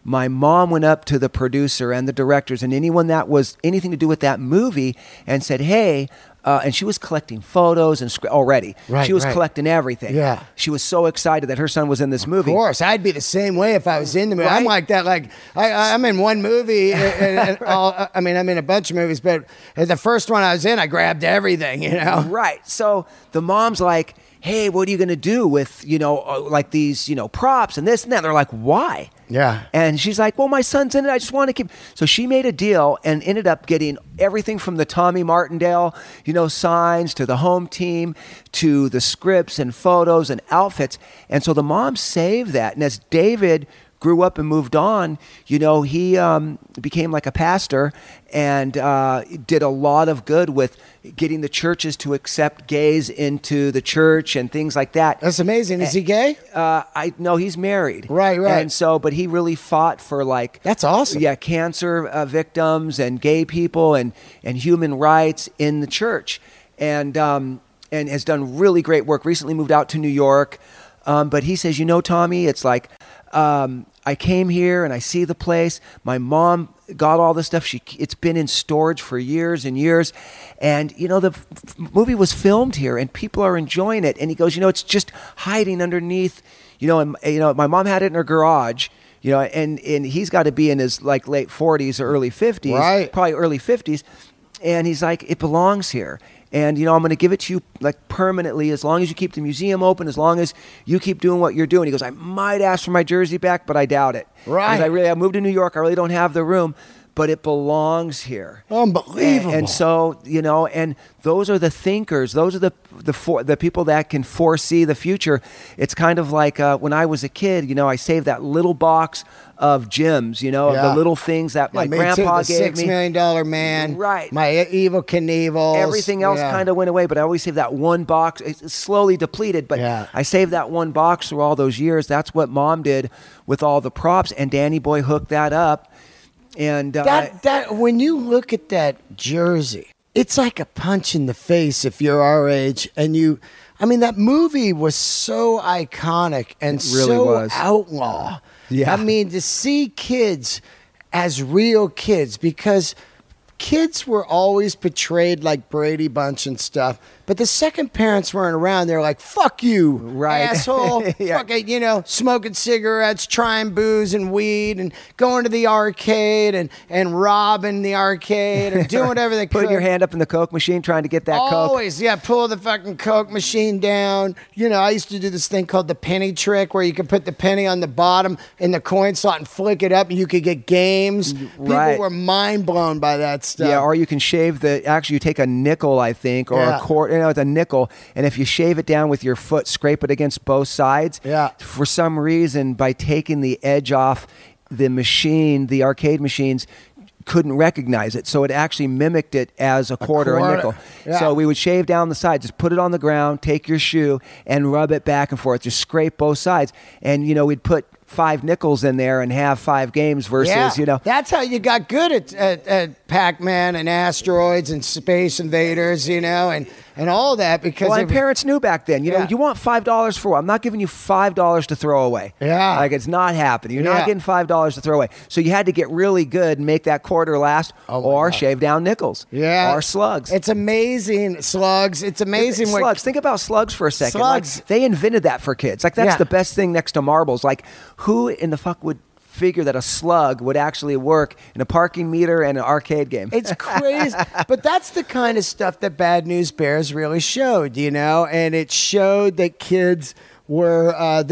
my mom went up to the producer and the directors and anyone that was anything to do with that movie and said, hey, and she was collecting photos and already. Right, she was collecting everything. Yeah. She was so excited that her son was in this movie. Of course. I'd be the same way if I was in the movie. Right? I'm like that. Like, I'm in one movie. And right. I mean, I'm in a bunch of movies, but the first one I was in, I grabbed everything, you know? Right. So the mom's like, hey, what are you going to do with, you know, like these, you know, props and this and that? They're like, why? Yeah. And she's like, well, my son's in it. I just want to keep. So she made a deal and ended up getting everything from the Tommy Martindale, you know, signs to the home team, to the scripts and photos and outfits. And so the mom saved that. And as David grew up and moved on, you know, he became like a pastor and did a lot of good with getting the churches to accept gays into the church and things like that. That's amazing. Is he gay? No, he's married. Right, right. And so, but he really fought for like... That's awesome. Yeah, cancer victims and gay people and human rights in the church. And has done really great work. Recently moved out to New York. But he says, you know, Tommy, it's like... I came here and I see the place. My mom got all this stuff. It's been in storage for years and years. And, you know, the movie was filmed here and people are enjoying it. And he goes, you know, it's just hiding underneath, you know, and, you know, my mom had it in her garage, you know, and he's got to be in his like late 40s or early 50s, right. Probably early 50s. And he's like, it belongs here. And, you know, I'm going to give it to you like permanently as long as you keep the museum open, as long as you keep doing what you're doing. He goes, I might ask for my jersey back, but I doubt it. Right. Because I moved to New York. I really don't have the room, but it belongs here. Unbelievable. And so, you know, and those are the thinkers. Those are the people that can foresee the future. It's kind of like when I was a kid, you know, I saved that little box of gems, you know, of the little things that my grandpa gave me. $6 Million Man, right? My Evil Knievel. Everything else kind of went away, but I always saved that one box. It's slowly depleted, but I saved that one box through all those years. That's what Mom did with all the props, and Danny Boy hooked that up. And that when you look at that jersey, it's like a punch in the face if you're our age and you. I mean, that movie was so iconic and it really was outlaw. Yeah. I mean, to see kids as real kids, because kids were always portrayed like Brady Bunch and stuff. But the second parents weren't around, they were like, fuck you, right. Asshole. Fucking, you know, smoking cigarettes, trying booze and weed and going to the arcade and robbing the arcade and doing whatever they could. Putting your hand up in the Coke machine, trying to get that Coke. Always, yeah, pull the fucking Coke machine down. You know, I used to do this thing called the penny trick where you could put the penny on the bottom in the coin slot and flick it up and you could get games. Right. People were mind blown by that stuff. Yeah, or you can shave you take a nickel, I think, or a quarter. You know, it's a nickel, and if you shave it down with your foot, scrape it against both sides. Yeah. For some reason, by taking the edge off the machine, the arcade machines couldn't recognize it, so it actually mimicked it as a quarter, a nickel. Yeah. So we would shave down the side, just put it on the ground, take your shoe, and rub it back and forth. Just scrape both sides, and you know we'd put 5 nickels in there and have 5 games versus, you know. That's how you got good at Pac-Man and asteroids and Space Invaders, you know, and and all that because my parents knew back then. You know, you want $5 for what? I'm not giving you $5 to throw away. Yeah, like it's not happening. You're not getting $5 to throw away. So you had to get really good and make that quarter last, or shave down nickels. Yeah, or slugs. It's amazing slugs. It's amazing slugs. Think about slugs for a second. Slugs. Like, they invented that for kids. Like that's the best thing next to marbles. Like who in the fuck would figure that a slug would actually work in a parking meter and an arcade game? It's crazy. But that's the kind of stuff that Bad News Bears really showed, you know, and it showed that kids were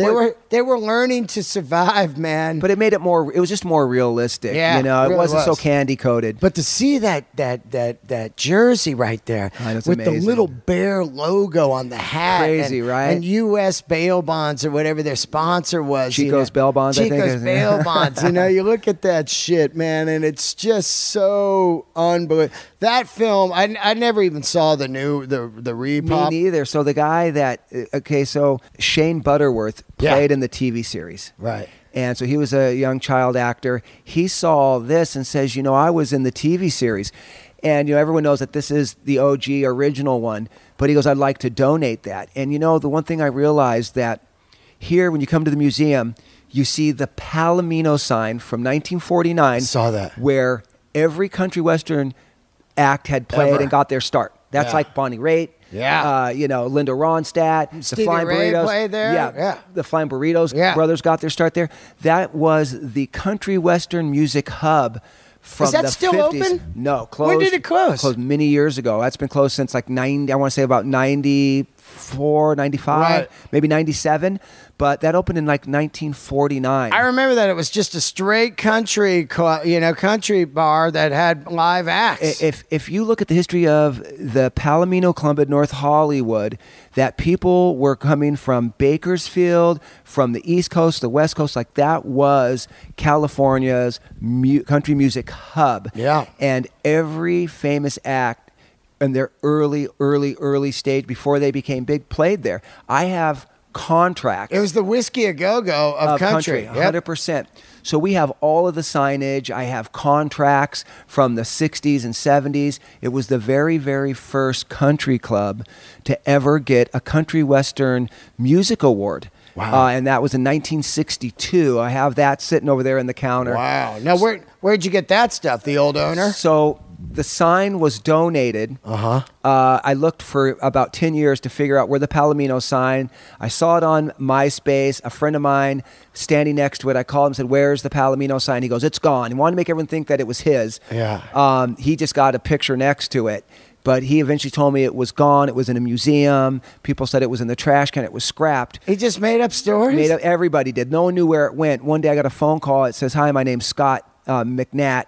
they were learning to survive, man. But it made it more, it was just more realistic. Yeah, you know, it really wasn't so candy coated. But to see that jersey right there with amazing. The little bear logo on the hat. Crazy, right? And U.S. bail bonds or whatever their sponsor was. Chico's Bail Bonds, Chico's I think. Chico's Bail Bonds. You know, you look at that shit, man, and it's just so unbelievable. That film, I never even saw the new the repop. Me neither. So the guy that Shane Butterworth played in the TV series. Right. And so he was a young child actor. He saw this and says, you know, I was in the TV series. And, you know, everyone knows that this is the OG original one. But he goes, I'd like to donate that. And, you know, the one thing I realized that here when you come to the museum, you see the Palomino sign from 1949. I saw that. Where every country western act had played and got their start. That's like Bonnie Raitt. Yeah, you know, Linda Ronstadt, the Flying Burritos. Played there. Yeah, yeah, the Flying Burritos brothers got their start there. That was the country western music hub from the 50s. Is that still open? No, closed. When did it close? Closed many years ago. That's been closed since like 90. I want to say about 94, 95, maybe 97. But that opened in like 1949. I remember that it was just a straight country, you know, country bar that had live acts. If you look at the history of the Palomino Club at North Hollywood, that people were coming from Bakersfield, from the East Coast, the West Coast, like that was California's country music hub. Yeah, and every famous act in their early stage before they became big played there. I have contracts. It was the Whiskey A Go Go of country. 100%. So we have all of the signage. I have contracts from the 60s and 70s. It was the very, very first country club to ever get a country western music award. Wow. And that was in 1962. I have that sitting over there in the counter. Wow. Now, where'd you get that stuff? The old owner? So the sign was donated. I looked for about 10 years to figure out where the Palomino sign. I saw it on MySpace. A friend of mine standing next to it, I called him and said, where's the Palomino sign? He goes, it's gone. He wanted to make everyone think that it was his. Yeah. He just got a picture next to it. But he eventually told me it was gone. It was in a museum. People said it was in the trash can. It was scrapped. He just made up stories? Made up, everybody did. No one knew where it went. One day I got a phone call. It says, hi, my name's Scott McNatt.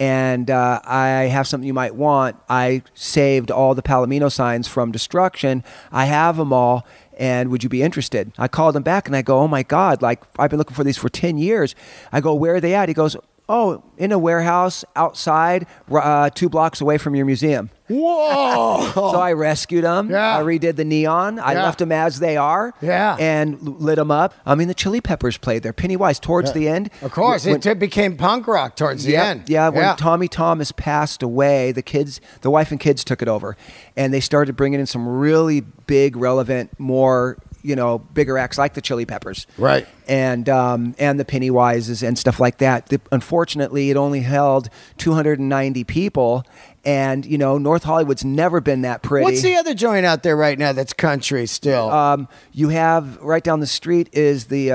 And I have something you might want. I saved all the Palomino signs from destruction. I have them all. And would you be interested? I called him back and I go, oh my God, like I've been looking for these for 10 years. I go, where are they at? He goes, oh, in a warehouse outside, 2 blocks away from your museum. Whoa! So I rescued them. Yeah. I redid the neon. I left them as they are. Yeah. And lit them up. I mean, the Chili Peppers played there. Pennywise towards the end. Of course, it became punk rock towards the end. Yeah. When Tommy Thomas passed away, the wife and kids took it over, and they started bringing in some really big, relevant, more, you know, bigger acts like the Chili Peppers. Right. And the Pennywises and stuff like that. Unfortunately, it only held 290 people. And, you know, North Hollywood's never been that pretty. What's the other joint out there right now that's country still? You have, right down the street is the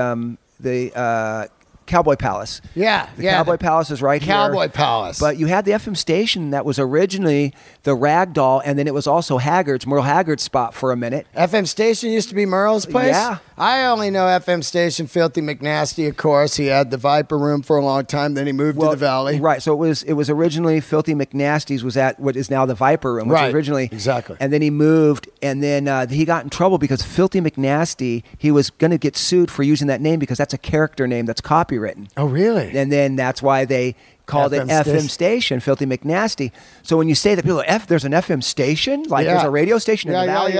Cowboy Palace. Yeah. The Cowboy Palace is right here. Cowboy Palace. But you had the FM station that was originally the Ragdoll, and then it was also Merle Haggard's spot for a minute. FM station used to be Merle's place? Yeah. I only know FM station, Filthy McNasty, of course. He had the Viper Room for a long time, then he moved to the Valley. Right, so it was originally Filthy McNasty's was at what is now the Viper Room, which originally... Exactly. And then he moved, and then he got in trouble because Filthy McNasty, he was going to get sued for using that name because that's a character name that's copywritten. Oh, really? And then that's why they called it FM station, Filthy McNasty. So when you say that people are, there's an FM station? Like there's a radio station in the Valley?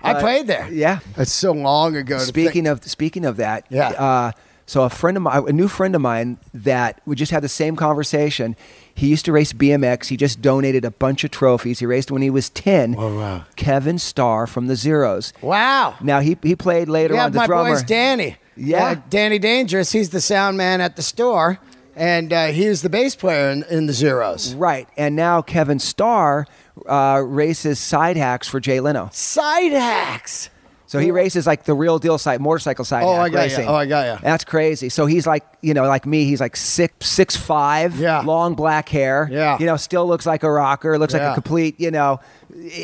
I played there. Yeah, it's so long ago. Speaking of that, So a friend of mine, a new friend of mine that we just had the same conversation. He used to race BMX. He just donated a bunch of trophies. He raced when he was 10. Oh, wow. Kevin Starr from the Zeros. Wow. Now, he played later on the drummer. Yeah, my boy's Danny. Yeah. Danny Dangerous. He's the sound man at the store, and he was the bass player in the Zeros. Right. And now Kevin Starr races side hacks for Jay Leno. Side hacks? So he races like the real deal side, motorcycle side hack racing. Oh, I got you. That's crazy. So he's like, you know, like me, he's like 6'5", yeah, long black hair, yeah, you know, still looks like a rocker, looks yeah, like a complete, you know,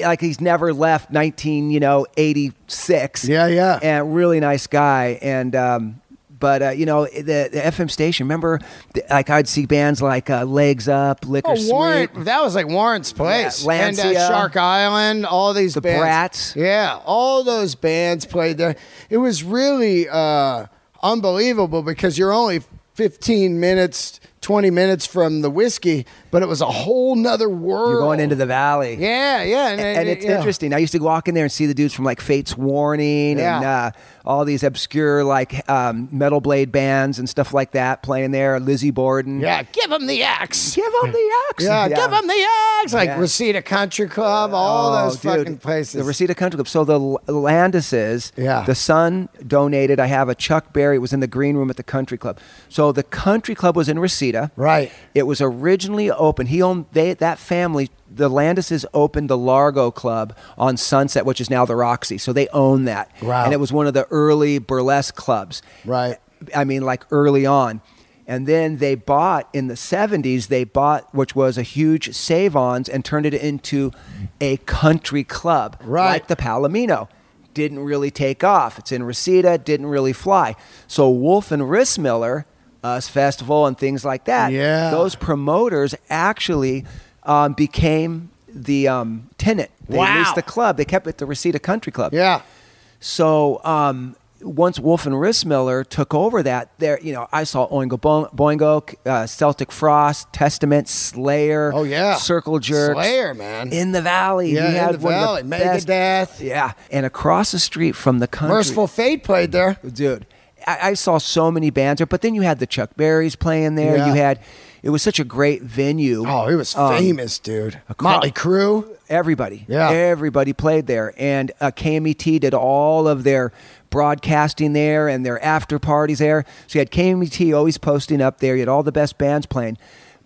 like he's never left 1986. Yeah, yeah. And really nice guy. And, but, you know, the FM station, remember, like I'd see bands like Legs Up, Liquor Sweet. That was like Warren's place. Yeah, Lancia. And Shark Island, all these bands. The Brats. Yeah, all those bands played there. It was really unbelievable because you're only 15 minutes, 20 minutes from the whiskey, but it was a whole nother world. You're going into the valley. Yeah, yeah. And it's interesting. I used to walk in there and see the dudes from like Fate's Warning and all these obscure like metal blade bands and stuff like that playing there. Lizzie Borden. Yeah, give them the axe. Give them the axe. Yeah, yeah, give them the axe. Like Reseda Country Club, all those fucking places. The Reseda Country Club. So the Landises, the son donated. I have a Chuck Berry. It was in the green room at the country club. So the country club was in Reseda. Right. It was originally open. He owned, that family, the Landises opened the Largo Club on Sunset, which is now the Roxy. So they own that. Wow. And it was one of the early burlesque clubs. Right. I mean, like early on. And then they bought, in the 70s, they bought, which was a huge Save-Ons, and turned it into a country club. Right. Like the Palomino. Didn't really take off. It's in Reseda. Didn't really fly. So Wolf and Rissmiller... Us Festival and things like that. Yeah. Those promoters actually became the tenant. They leased the club. They kept it the Reseda Country Club. Yeah. So once Wolf and Rissmiller took over that, there, you know, I saw Oingo Boingo, Celtic Frost, Testament, Slayer. Oh yeah. Circle Jerks. Slayer, man. In the Valley. Yeah. He had one of the best. Megadeth. Yeah. And across the street from the country, Merciful Fate played there, dude. I saw so many bands there, but then you had the Chuck Berrys playing there. Yeah. You had, it was such a great venue. Oh, it was famous, dude. Motley Crue. Everybody. Yeah. Everybody played there. And KMET did all of their broadcasting there and their after parties there. So you had KMET always posting up there. You had all the best bands playing.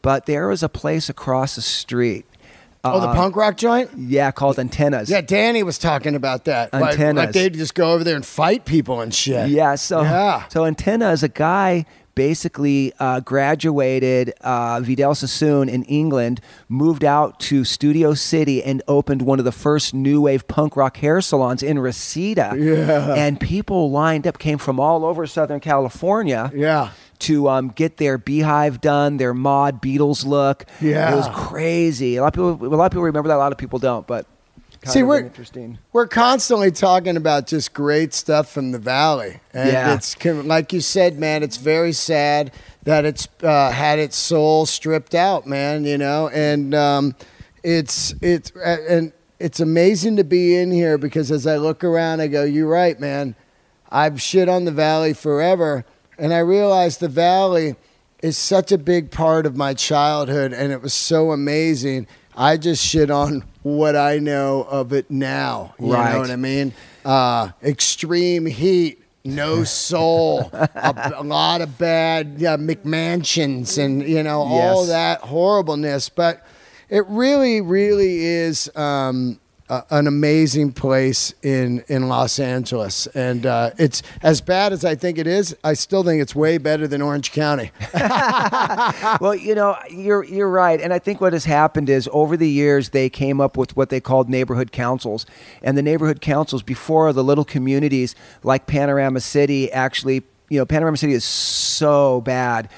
But there was a place across the street. Oh, the punk rock joint? Yeah, called Antennas. Yeah, Danny was talking about that. Antennas. Like they'd just go over there and fight people and shit. Yeah, so Antennas, a guy basically graduated Vidal Sassoon in England, moved out to Studio City and opened one of the first new wave punk rock hair salons in Reseda. Yeah. And people lined up, came from all over Southern California. Yeah. To get their beehive done, their mod Beatles look. Yeah. It was crazy. A lot of people remember that. A lot of people don't, but kind of interesting. We're constantly talking about just great stuff from the Valley. And it's, like you said, man, it's very sad that it's had its soul stripped out, man, you know? And it's amazing to be in here because as I look around, I go, you're right, man. I've shit on the Valley forever. And I realized the Valley is such a big part of my childhood, and it was so amazing. I just shit on what I know of it now. You know what I mean? Extreme heat, no soul, a lot of bad McMansions and, you know, all that horribleness. But it really, really is... an amazing place in Los Angeles. And it's as bad as I think it is. I still think it's way better than Orange County. Well, you know, you're right. And I think what has happened is over the years, they came up with what they called neighborhood councils. And the neighborhood councils before, the little communities like Panorama City actually, you know, Panorama City is so bad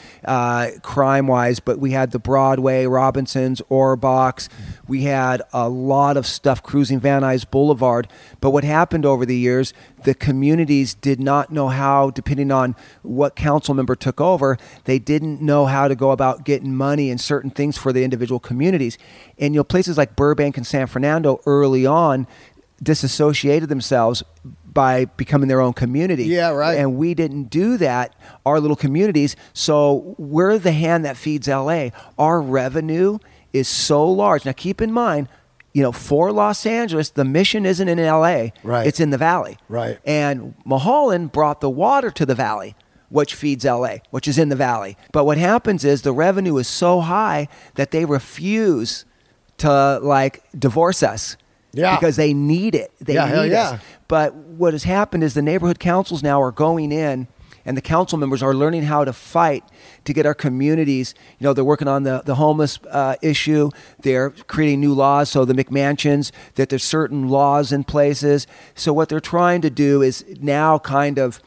crime-wise, but we had the Broadway, Robinson's, Orbach's. We had a lot of stuff cruising Van Nuys Boulevard. But what happened over the years, the communities did not know how, depending on what council member took over, they didn't know how to go about getting money and certain things for the individual communities. And, you know, places like Burbank and San Fernando early on disassociated themselves by becoming their own community. Yeah, right. And we didn't do that, our little communities. So we're the hand that feeds LA. Our revenue is so large. Now keep in mind, you know, for Los Angeles, the mission isn't in LA. Right. It's in the Valley. Right. And Mulholland brought the water to the Valley, which feeds LA, which is in the Valley. But what happens is the revenue is so high that they refuse to like divorce us. Yeah. Because they need it. They need us. But what has happened is the neighborhood councils now are going in, and the council members are learning how to fight to get our communities. You know, they're working on the homeless issue. They're creating new laws. So the McMansions, that there's certain laws in places. So what they're trying to do is now kind of,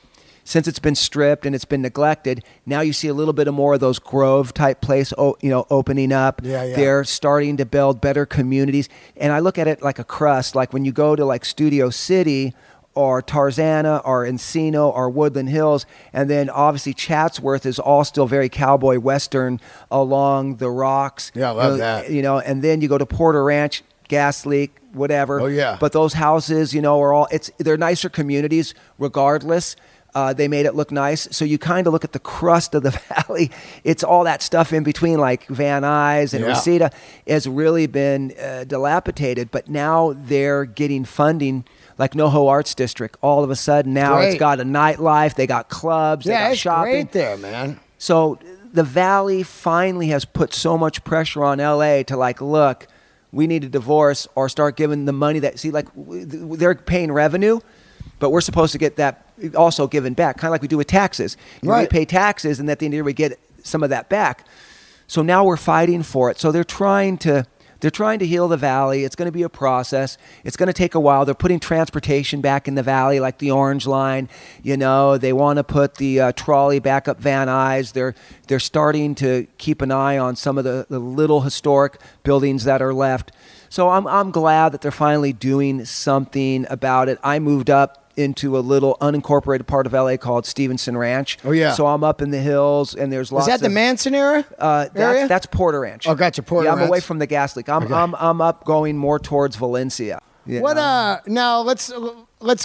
since it's been stripped and it's been neglected, now you see a little bit of more of those grove type place, you know, opening up. Yeah, yeah. They're starting to build better communities. And I look at it like a crust. Like when you go to like Studio City or Tarzana or Encino or Woodland Hills, and then obviously Chatsworth is all still very cowboy Western along the rocks. Yeah, I love that. You know, and then you go to Porter Ranch, gas leak, whatever. Oh, yeah. But those houses, you know, are all, they're nicer communities regardless. They made it look nice. So you kind of look at the crust of the Valley. It's all that stuff in between, like Van Nuys and Reseda, has really been dilapidated. But now they're getting funding, like NoHo Arts District. All of a sudden now it's got a nightlife. They got clubs. Yeah, they got shopping. Great there, man. So the Valley finally has put so much pressure on LA to like, look, we need a divorce or start giving the money that, see, like they're paying revenue, but we're supposed to get that also given back, kind of like we do with taxes. We pay taxes, and at the end of the year we get some of that back. So now we're fighting for it. So they're trying to heal the Valley. It's going to be a process. It's going to take a while. They're putting transportation back in the Valley, like the Orange Line. You know, they want to put the trolley back up Van Nuys. They're starting to keep an eye on some of the little historic buildings that are left. So I'm glad that they're finally doing something about it. I moved up into a little unincorporated part of LA called Stevenson Ranch. Oh, yeah. So I'm up in the hills, and there's lots of... Is that the Manson era? That's Porter Ranch. Oh, gotcha, Porter Ranch. Yeah, I'm away from the gas leak. I'm up going more towards Valencia. What, now let's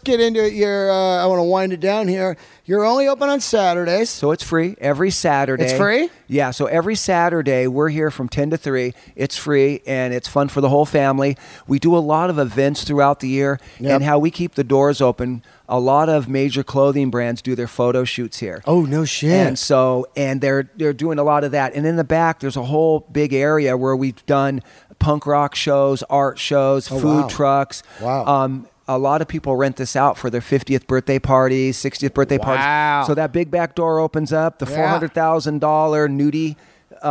get into it. I want to wind it down here. You're only open on Saturdays. So it's free every Saturday. It's free? Yeah. So every Saturday we're here from 10 to 3. It's free and it's fun for the whole family. We do a lot of events throughout the year and how we keep the doors open. A lot of major clothing brands do their photo shoots here. Oh, no shit. And so, and they're doing a lot of that. And in the back, there's a whole big area where we've done punk rock shows, art shows, food trucks. Wow. A lot of people rent this out for their 50th birthday parties, 60th birthday parties. So that big back door opens up. The $400,000 nudie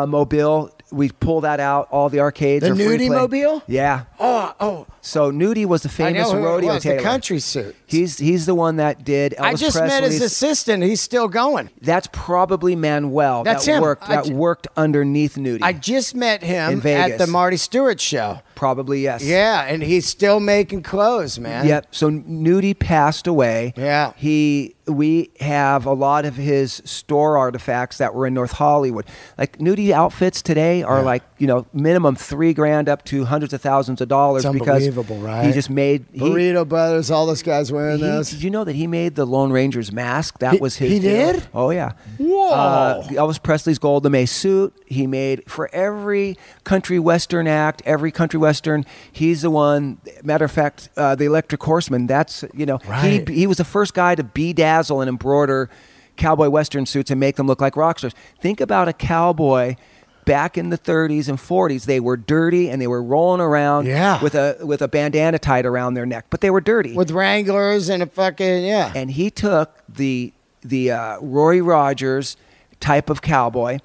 mobile, we pull that out. All the arcades are free play. The nudie mobile? Yeah. Oh. So Nudie was the famous rodeo tailor. The country suit. He's the one that did Elvis Presley. I just met his assistant. He's still going. That's probably Manuel. That's him. Worked underneath Nudie. I just met him at the Marty Stewart show. Probably, yes. Yeah, and he's still making clothes, man. Yep. So Nudie passed away. Yeah. We have a lot of his store artifacts that were in North Hollywood. Like Nudie outfits today are like, you know, minimum $3,000 up to hundreds of thousands of dollars. It's unbelievable, right? He just made Burrito Brothers. All those guys wearing those. Did you know that he made the Lone Ranger's mask? That was his. He did. Oh yeah. Whoa. Elvis Presley's Golda Meir suit. He made for every country western act. Every country western, he's the one. Matter of fact, the Electric Horseman, that's, you know, he was the first guy to bedazzle and embroider cowboy western suits and make them look like rock stars. Think about a cowboy back in the 30s and 40s. They were dirty and they were rolling around with a bandana tied around their neck, but they were dirty. With Wranglers and a fucking, And he took the Roy Rogers type of cowboy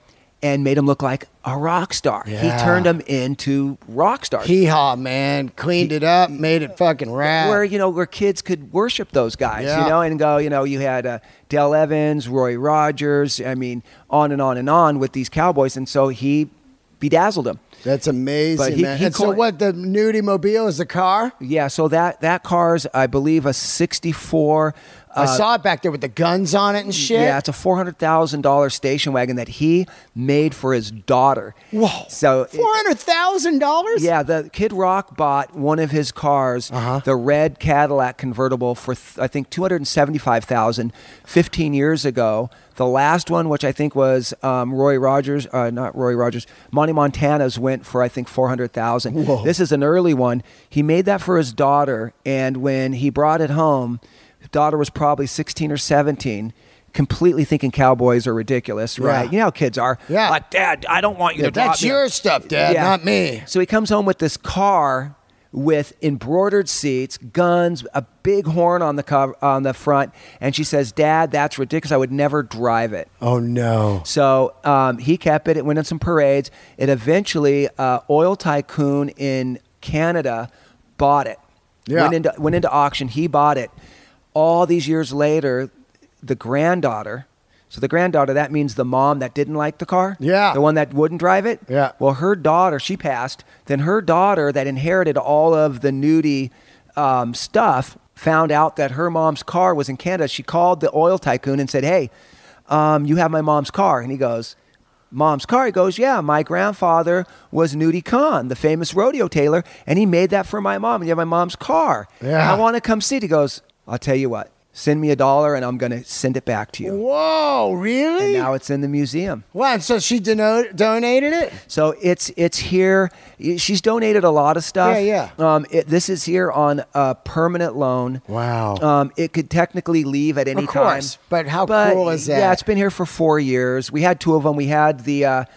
and made him look like a rock star. Yeah. He turned him into rock stars. Hee-haw, man. Cleaned it up, made it fucking rad. Where kids could worship those guys, you know, and go, you know, you had Dale Evans, Roy Rogers, I mean, on and on and on with these cowboys. And so he bedazzled them. That's amazing, man. And so what, the Nudie Mobile is the car? Yeah, so that car's, I believe, a 64 I saw it back there with the guns on it and shit. Yeah, it's a $400,000 station wagon that he made for his daughter. Whoa. So $400,000? Yeah, the Kid Rock bought one of his cars, the red Cadillac convertible, for I think $275,000 15 years ago. The last one, which I think was Monty Montana's, went for I think $400,000. This is an early one. He made that for his daughter, and when he brought it home, daughter was probably 16 or 17, completely thinking cowboys are ridiculous, right? You know how kids are. Yeah. Like, Dad, I don't want you to drop me. That's your stuff, Dad, not me. So he comes home with this car with embroidered seats, guns, a big horn on the cover, on the front, and she says, Dad, that's ridiculous. I would never drive it. Oh, no. So he kept it. It went on some parades. It eventually, oil tycoon in Canada bought it. Yeah. Went into auction. He bought it. All these years later, the granddaughter, that means the mom that didn't like the car, the one that wouldn't drive it. Yeah. Well, her daughter, she passed, then her daughter that inherited all of the nudie stuff found out that her mom's car was in Canada. She called the oil tycoon and said, hey, you have my mom's car. And he goes, Mom's car? He goes, yeah, my grandfather was Nudie Khan, the famous rodeo tailor, and he made that for my mom. And you have my mom's car. Yeah. I want to come see it. He goes, I'll tell you what, send me $1 and I'm going to send it back to you. Whoa, really? And now it's in the museum. Wow, so she donated it? So it's here. She's donated a lot of stuff. Yeah, yeah. This is here on a permanent loan. Wow. It could technically leave at any time. Of course, but how cool is that? Yeah, it's been here for 4 years. We had two of them. We had the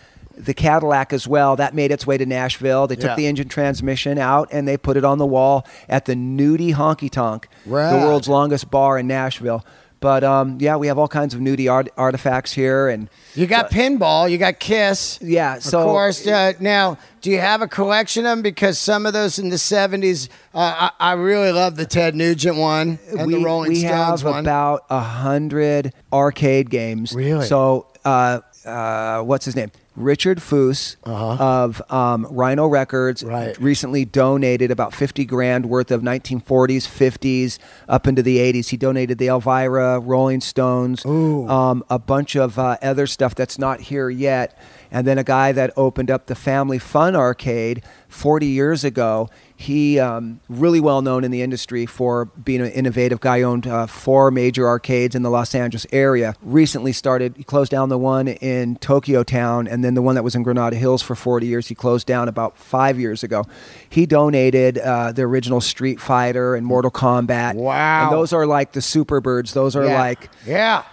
Cadillac as well. That made its way to Nashville. They took the engine transmission out and they put it on the wall at the Nudie Honky Tonk, the world's longest bar in Nashville. But yeah, we have all kinds of nudie artifacts here. And you got pinball, you got Kiss. Yeah. So, of course. Now, do you have a collection of them? Because some of those in the 70s, I really love the Ted Nugent one and the Rolling Stones one. We have about 100 arcade games. Really? So what's his name? Richard Foose of Rhino Records recently donated about 50 grand worth of 1940s, 50s, up into the 80s. He donated the Elvira, Rolling Stones, a bunch of other stuff that's not here yet. And then a guy that opened up the Family Fun Arcade 40 years ago. He really well known in the industry for being an innovative guy. Owned 4 major arcades in the Los Angeles area. Recently started, he closed down the one in Tokyo Town, and then the one that was in Granada Hills for 40 years. He closed down about 5 years ago. He donated the original Street Fighter and Mortal Kombat. Wow! And those are like the Superbirds. Those are like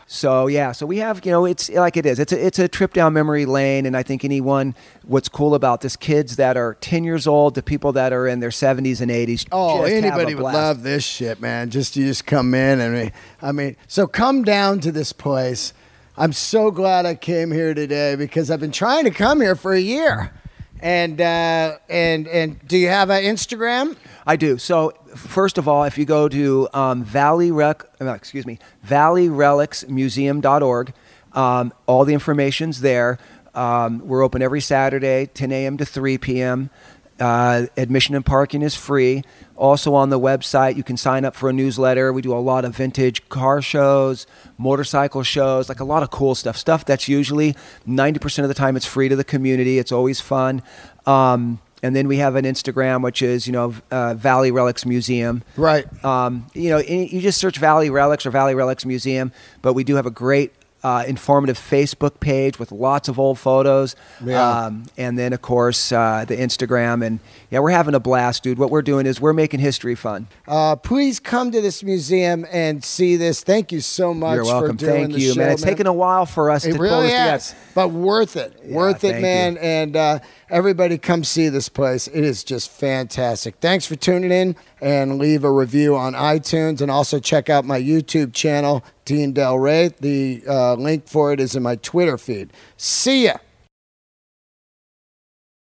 So so we have, you know, it's like it is. It's a trip down memory lane, and I think anyone. What's cool about this? Kids that are 10 years old, the people that are in their 70s and 80s. Oh, anybody would love this shit, man. You just come in and so come down to this place. I'm so glad I came here today because I've been trying to come here for a year. And do you have an Instagram? I do. So first of all, if you go to ValleyRelicsMuseum.org, all the information's there. We're open every Saturday, 10 a.m. to 3 p.m. Admission and parking is free. Also on the website, you can sign up for a newsletter. We do a lot of vintage car shows, motorcycle shows, like a lot of cool stuff. Stuff that's usually 90% of the time it's free to the community. It's always fun. And then we have an Instagram, which is, Valley Relics Museum. Right. You just search Valley Relics or Valley Relics Museum, but we do have a great informative Facebook page with lots of old photos, and then of course the Instagram, and we're having a blast, dude. What we're doing is we're making history fun. Please come to this museum and see this. Thank you so much. You're welcome. For doing the show, man. It's taken a while for us to really post this, but worth it. Worth it, man. And everybody, come see this place. It is just fantastic. Thanks for tuning in, and leave a review on iTunes, and also check out my YouTube channel. Dean Del Ray. The link for it is in my Twitter feed. See ya.